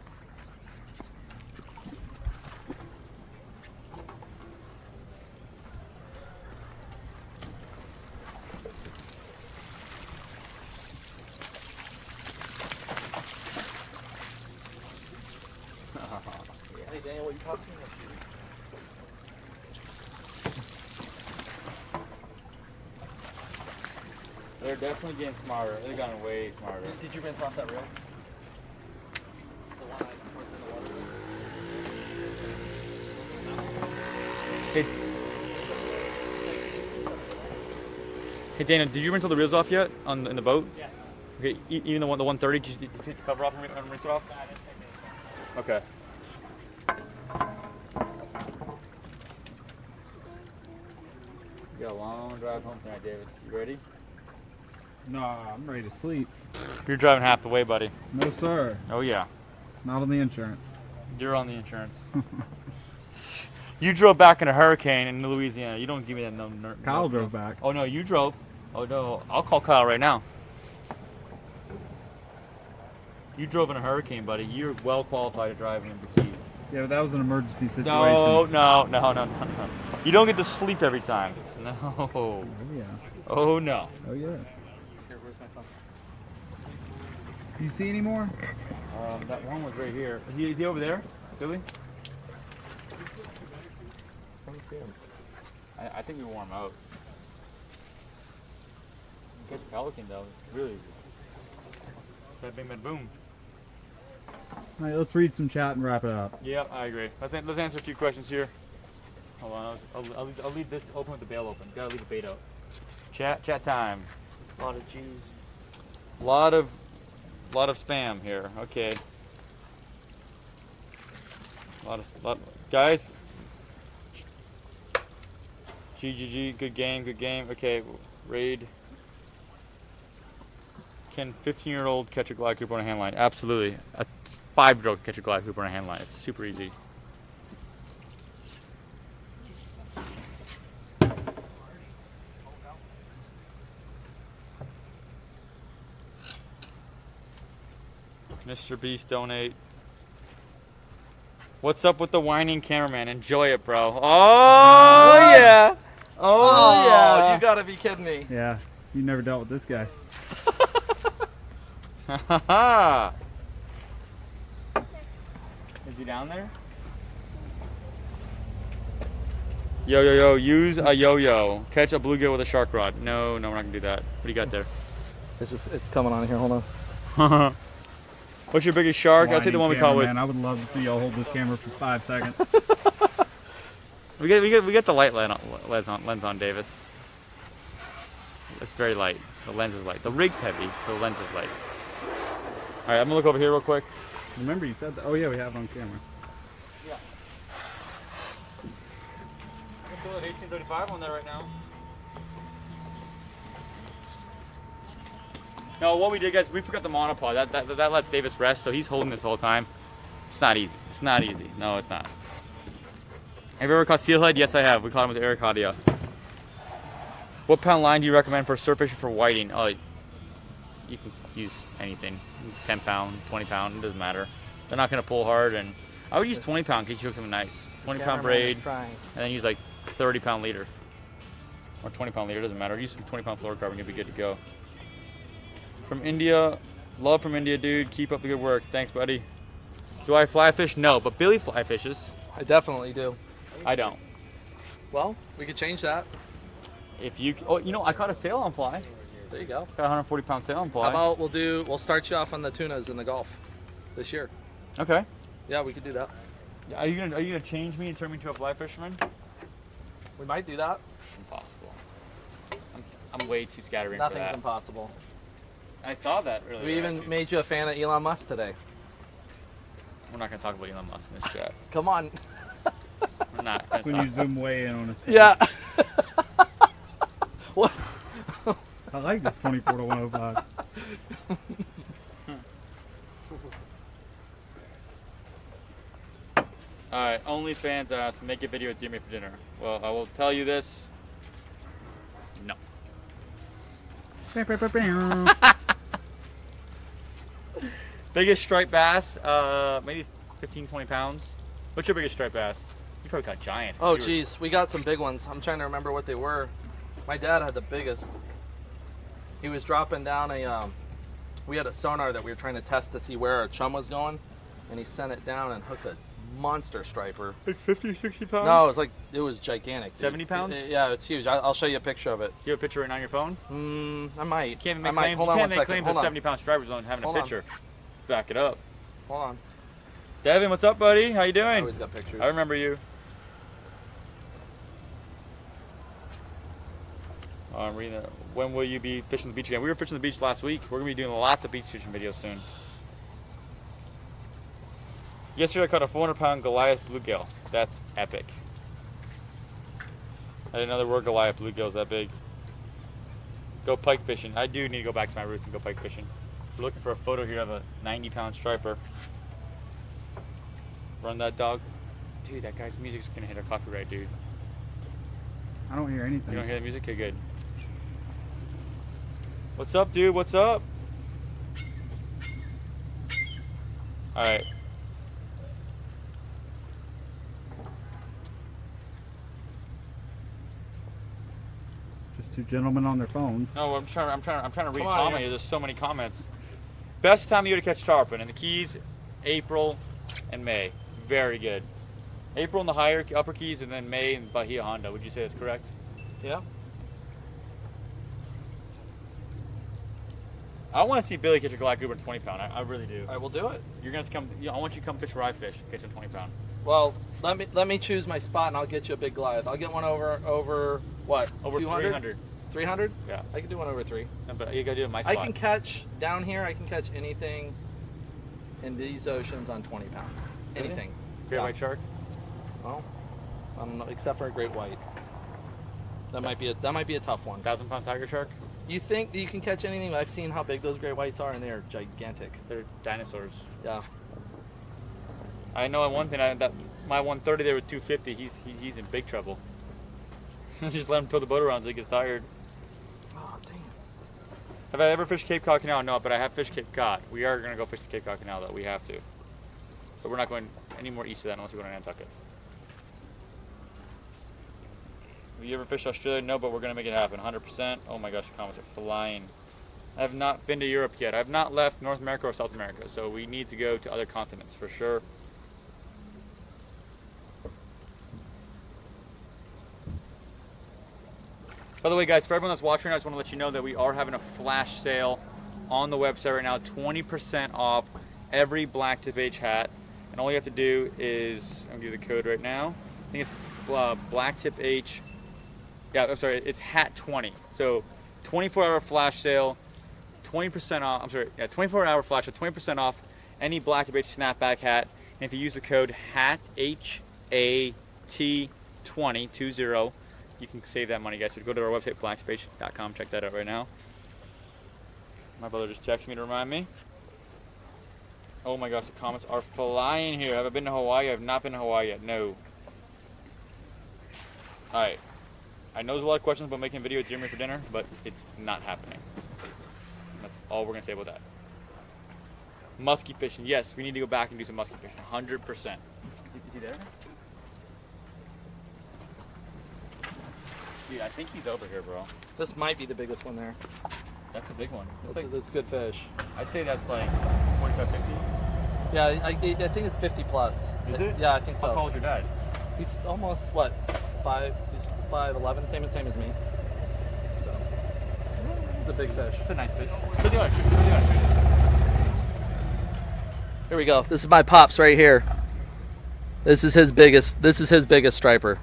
Definitely getting smarter. They've gotten way smarter. Did you rinse off that reel? The one I in the water. Hey, hey Dana, did you rinse all the reels off yet on in the boat? Yeah. Okay, even the one the one thirty, did you, did you take the cover off and rinse it off? Okay. You got a long drive home tonight, Davis. You ready? No, I'm ready to sleep. You're driving half the way, buddy. No, sir. Oh, yeah. Not on the insurance. You're on the insurance. You drove back in a hurricane in Louisiana. You don't give me that number. Kyle no, drove no. back. Oh, no, you drove. Oh, no. I'll call Kyle right now. You drove in a hurricane, buddy. You're well qualified to drive in the Keys. Yeah, but that was an emergency situation. No, no, no, no, no, no. You don't get to sleep every time. No. Oh, yeah. Oh, no. Oh, yeah. Do you see any more? Um, that one was right here. Is he, is he over there, Billy? I don't see him. I, I think we wore him out. Catch a pelican though. Really. That big mid boom. All right, let's read some chat and wrap it up. Yeah, I agree. Let's let's answer a few questions here. Hold on, I was, I'll, I'll, leave, I'll leave this open with the bail open. Gotta leave the bait out. Chat chat time. A lot of cheese. A lot of. A lot of spam here. Okay. A lot of lot, guys. G G G. Good game. Good game. Okay. Raid. Can fifteen-year-old catch a glide group on a hand line? Absolutely. A five-year-old catch a glide group on a hand line. It's super easy. Mister Beast, donate. What's up with the whining cameraman? Enjoy it, bro. Oh, yeah. Oh, oh yeah. You got to be kidding me. Yeah. You never dealt with this guy. Is he down there? Yo, yo, yo. Use a yo-yo. Catch a bluegill with a shark rod. No, no, we're not going to do that. What do you got there? It's just, it's coming on here. Hold on. What's your biggest shark? I'll take the one we caught with. Man, I would love to see y'all hold this camera for five seconds. we get we get we get the light lens on, lens on lens on Davis. It's very light. The lens is light. The rig's heavy. The lens is light. All right, I'm gonna look over here real quick. Remember you said that? Oh yeah, we have on camera. Yeah. I'm gonna pull an eighteen thirty-five on that right now. No, what we did, guys, we forgot the monopod. That, that that lets Davis rest, so he's holding this whole time. It's not easy. It's not easy. No, it's not. Have you ever caught steelhead? Yes, I have. We caught him with Eric Hadia. What pound line do you recommend for surf fishing for whiting? Oh, you can use anything. Use ten pound, twenty pound, it doesn't matter. They're not going to pull hard, and I would use twenty pound because you hook them nice. twenty pound braid, and then use like thirty pound leader. Or twenty pound leader, doesn't matter. Use some twenty pound fluorocarbon, you'll be good to go. From India, love from India, dude. Keep up the good work. Thanks, buddy. Do I fly fish? No, but Billy fly fishes. I definitely do. I don't. Well, we could change that. If you, oh, you know, I caught a sail on fly. There you go. Got a one hundred forty pound sail on fly. How about we'll do? We'll start you off on the tunas in the Gulf this year. Okay. Yeah, we could do that. Are you gonna Are you gonna change me and turn me into a fly fisherman? We might do that. It's impossible. I'm, I'm way too scattering. Nothing's for that. Impossible. I saw that earlier. We even actually. Made you a fan of Elon Musk today. We're not going to talk about Elon Musk in this chat. Come on. We're not. That's when you zoom way in on his face. Yeah. What? I like this twenty-four to one oh five. All right. OnlyFans asked, make a video with Jimmy for dinner. Well, I will tell you this. No. Biggest striped bass, uh, maybe fifteen, twenty pounds. What's your biggest striped bass? You probably got giants. Oh, geez, we got some big ones. I'm trying to remember what they were. My dad had the biggest. He was dropping down a, um, we had a sonar that we were trying to test to see where our chum was going, and he sent it down and hooked a monster striper. Like fifty, sixty pounds? No, it was like, it was gigantic. Dude. seventy pounds? It, it, yeah, it's huge. I, I'll show you a picture of it. You have a picture right now on your phone? Mm, I might. You can't make I might. claims, Hold on you can't make claims that seventy pound stripers on having Hold a picture. On. Back it up. Hold on. Devin, what's up, buddy? How you doing? I always got pictures. I remember you. Oh, I'm reading that. When will you be fishing the beach again? We were fishing the beach last week. We're going to be doing lots of beach fishing videos soon. Yesterday I caught a four hundred pound Goliath bluegill. That's epic. I didn't know there were Goliath bluegills that big. Go pike fishing. I do need to go back to my roots and go pike fishing. We're looking for a photo here of a ninety pound striper. Run that dog. Dude, that guy's music's gonna hit our copyright, dude. I don't hear anything. You don't hear the music? Okay, good. What's up, dude? What's up? All right. Just two gentlemen on their phones. No, I'm trying. I'm trying. I'm trying to read comments. There's so many comments. Best time of year to catch tarpon in the Keys, April and May. Very good. April in the higher upper Keys, and then May in Bahia Honda. Would you say that's correct? Yeah. I want to see Billy catch a Goliath grouper in twenty pound. I, I really do. I will do it. You're gonna have to come. You know, I want you to come fish where I fish. Catch a twenty pound. Well, let me let me choose my spot, and I'll get you a big Goliath. I'll get one over over what? Over two hundred? three hundred? Yeah. I can do one over three. No, but you gotta do it in my spot. I can catch, down here, I can catch anything in these oceans on twenty pound. Anything. Really? Great yeah. white shark? Well, I don't know, except for a great white. That, yeah. might be a, that might be a tough one. Thousand pound tiger shark? You think you can catch anything, but I've seen how big those great whites are, and they're gigantic. They're dinosaurs. Yeah. I know one thing, I, that my one thirty there with two fifty, he's, he, he's in big trouble. Just let him tow the boat around until he gets tired. Oh, damn. Have I ever fished Cape Cod Canal? No, but I have fished Cape Cod. We are going to go fish the Cape Cod Canal, though. We have to. But we're not going any more east of that unless we go to Nantucket. Have you ever fished Australia? No, but we're going to make it happen. one hundred percent. Oh, my gosh. The comments are flying. I have not been to Europe yet. I have not left North America or South America, so we need to go to other continents for sure. By the way, guys, for everyone that's watching, I just want to let you know that we are having a flash sale on the website right now, twenty percent off every BlacktipH hat, and all you have to do is, I'll give you the code right now. I think it's uh, BlacktipH. Yeah, I'm sorry, it's hat twenty. So twenty-four hour flash sale, twenty percent off. I'm sorry, yeah, twenty-four hour flash sale, twenty percent off any BlacktipH snapback hat. And if you use the code HAT, H A T twenty two zero, you can save that money, guys. So go to our website, blacktiph dot com. Check that out right now. My brother just texted me to remind me. Oh my gosh, the comments are flying here. Have I been to Hawaii? I have not been to Hawaii yet. No. All right. I know there's a lot of questions about making a video at Jeremy for dinner, but it's not happening. That's all we're going to say about that. Musky fishing. Yes, we need to go back and do some musky fishing. one hundred percent. Is he there? Dude, I think he's over here, bro. This might be the biggest one there. That's a big one. That's, that's, like, a, that's a good fish. I'd say that's like forty-five, fifty. Yeah, I, I think it's fifty plus. Is it? Yeah, I think so. How tall is your dad? He's almost, what, five? He's five eleven, same as same as me. So, it's a big fish. It's a nice fish. Here we go. This is my pops right here. This is his biggest. This is his biggest striper.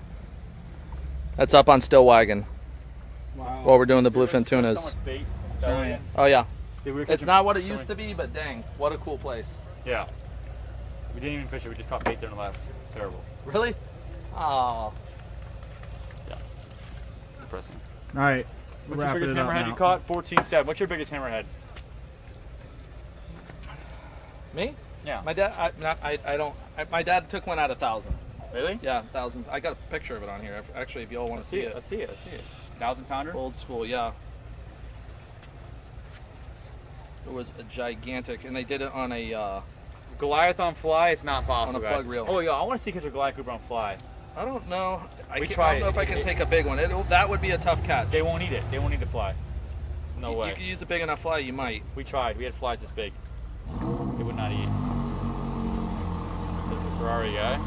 That's up on Stillwagon. Wow. While we're doing the bluefin tunas. So much bait and stuff. Right. Oh yeah. Dude, we it's not what it used to be, but dang, what a cool place. Yeah. We didn't even fish it. We just caught bait there and left. Terrible. Really? Oh. Yeah. Depressing. All right. What's your biggest hammerhead you caught? fourteen seven. What's your biggest hammerhead? Me? Yeah. My dad. I, not, I, I don't. I, my dad took one out of thousand. Really? Yeah, thousand. I got a picture of it on here. Actually, if y'all want to see it, I see it. I see it. Thousand pounder. Old school, yeah. It was a gigantic, and they did it on a uh, Goliath on fly. It's not possible. On a plug reel. Oh yeah, I want to see catch a Goliath grouper on fly. I don't know. I, we try I don't know it. if I can it, take a big one. It, that would be a tough catch. They won't eat it. They won't eat the fly. There's no you, way. If you use a big enough fly, you might. We tried. We had flies this big. They would not eat. There's a Ferrari guy.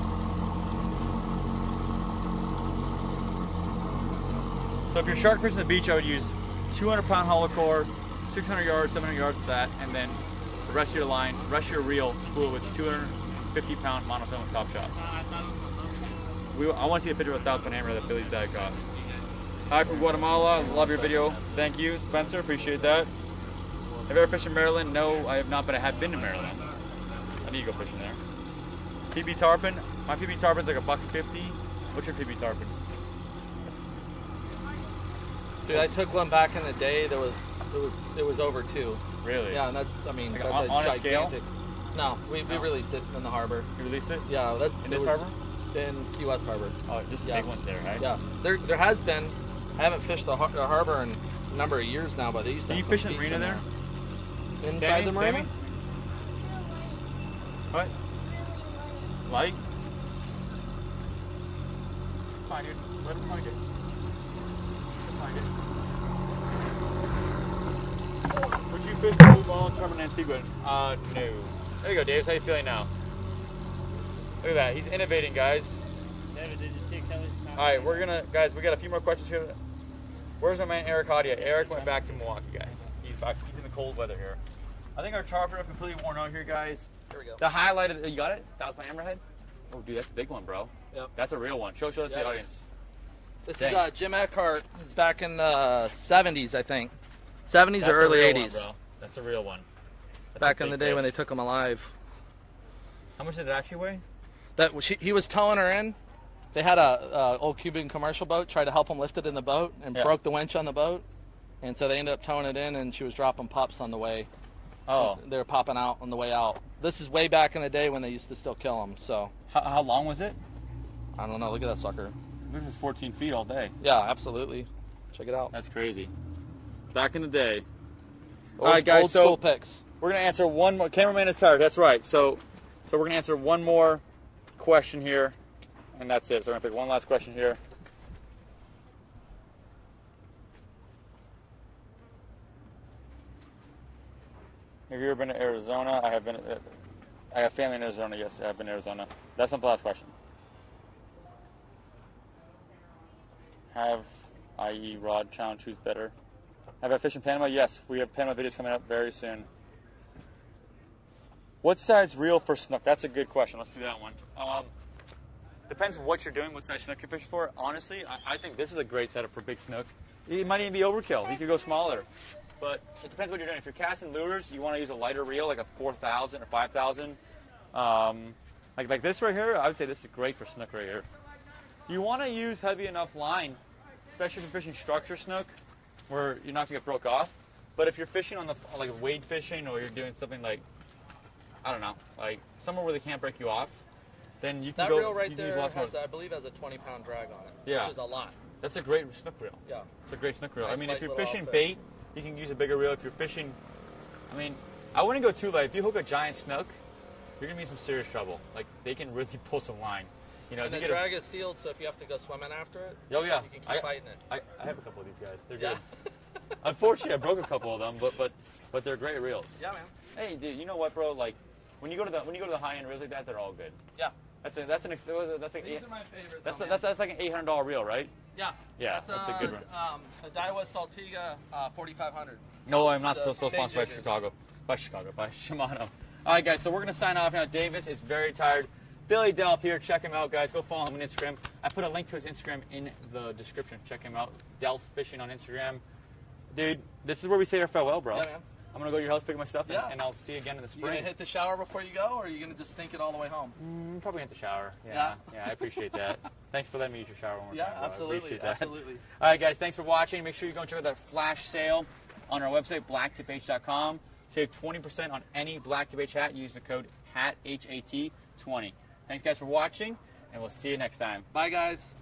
So if you're shark fishing the beach, I would use two hundred pound hollow core, six hundred yards, seven hundred yards with that, and then the rest of your line, rest of your reel, spool it with two hundred fifty pound monofilament top shot. We, I want to see a picture of a thousand hammer that Billy's dad got. Hi from Guatemala, love your video. Thank you, Spencer, appreciate that. Have you ever fished in Maryland? No, I have not, but I have been to Maryland. I need to go fishing there. P B tarpon, my P B tarpon's like a buck fifty. What's your P B tarpon? Dude, I took one back in the day that was it was it was over two. Really? Yeah, and that's I mean like that's on, a on gigantic. A scale? No, we, we no. released it in the harbor. You released it? Yeah, that's in this was, harbor? In Key West harbor. Oh, just yeah. big ones there, right? Yeah, there there has been. I haven't fished the, har the harbor in a number of years now, but they used to. Do you fish in the marina there? there? Inside Sammy, the marina? Sammy? What? Light? It's fine, dude. Let him find it. Would you fish blue ball and Tarpon Antigua? Uh, no. There you go, Dave. How you feeling now? Look at that. He's innovating, guys. All right, we're gonna, guys. We got a few more questions here. Where's my man Eric Hadia? Eric went back to Milwaukee, guys. He's back. He's in the cold weather here. I think our tarpon are completely worn out here, guys. Here we go. The highlight of the, you got it? That was my hammerhead. Oh, dude, that's a big one, bro. Yep. That's a real one. Show, show that yeah, to the audience. This Dang. is uh, Jim Eckhart. It's back in the uh, seventies, I think. seventies That's or early eighties. One, bro. That's a real one. That's back in the day fish. when they took him alive. How much did it actually weigh? That she, he was towing her in. They had a, a old Cuban commercial boat. Tried to help him lift it in the boat and yeah. broke the winch on the boat. And so they ended up towing it in, and she was dropping pups on the way. Oh. They were popping out on the way out. This is way back in the day when they used to still kill them. So. How, how long was it? I don't know. Look at that sucker. This is fourteen feet all day. Yeah, absolutely. Check it out. That's crazy. Back in the day. Old, all right, guys. Old so school picks. We're gonna answer one more. Cameraman is tired. That's right. So, so we're gonna answer one more question here, and that's it. So we're gonna pick one last question here. Have you ever been to Arizona? I have been. Uh, I have family in Arizona. Yes, I've been to Arizona. That's not the last question. Have, that is rod challenge, who's better? Have I fished in Panama? Yes, we have Panama videos coming up very soon. What size reel for snook? That's a good question. Let's do that one. Um, depends on what you're doing, what size snook you're fishing for. Honestly, I, I think this is a great setup for big snook. It might even be overkill. You could go smaller. But it depends what you're doing. If you're casting lures, you want to use a lighter reel, like a four thousand or five thousand. Um, like, like this right here, I would say this is great for snook right here. You want to use heavy enough line, especially if you're fishing structure snook, where you're not going to get broke off. But if you're fishing on the, like wade fishing, or you're doing something like, I don't know, like somewhere where they can't break you off, then you can that go. That reel right there, has, I believe, has a twenty pound drag on it, yeah. Which is a lot. That's a great snook reel. Yeah. It's a great snook reel. Nice, I mean, if you're fishing outfit. bait, you can use a bigger reel. If you're fishing, I mean, I wouldn't go too light. If you hook a giant snook, you're going to be in some serious trouble. Like, they can really pull some line. You know, and the get drag a, is sealed, so if you have to go swimming after it, oh, yeah. you can keep I, fighting it. I, I have a couple of these guys. They're yeah. good. Unfortunately, I broke a couple of them, but, but but they're great reels. Yeah, man. Hey, dude, you know what, bro? Like, when you go to the when you go to the high end reels like that, they're all good. Yeah. That's a, that's an that's like these a, are my favorite. That's though, a, that's that's like an eight hundred dollar reel, right? Yeah. Yeah. That's, that's a, a good one. Um, a Daiwa Saltiga uh, forty-five hundred. No, I'm not supposed to sponsor by Chicago, by Chicago, by Shimano. All right, guys. So we're gonna sign off now. Davis is very tired. Billy Delph here. Check him out, guys. Go follow him on Instagram. I put a link to his Instagram in the description. Check him out. Delph Fishing on Instagram. Dude, this is where we say our farewell, bro. Yeah, man. I'm going to go to your house, pick my stuff, yeah. and, and I'll see you again in the spring. You going to hit the shower before you go, or are you going to just stink it all the way home? Mm, probably hit the shower. Yeah. Yeah, yeah, I appreciate that. Thanks for letting me use your shower one more yeah, time. Yeah, absolutely. Absolutely. All right, guys. Thanks for watching. Make sure you go and check out that flash sale on our website, blacktip h dot com. Save twenty percent on any BlacktipH hat. Use the code HAT, H A T, twenty. Thanks, guys, for watching, and we'll see you next time. Bye, guys.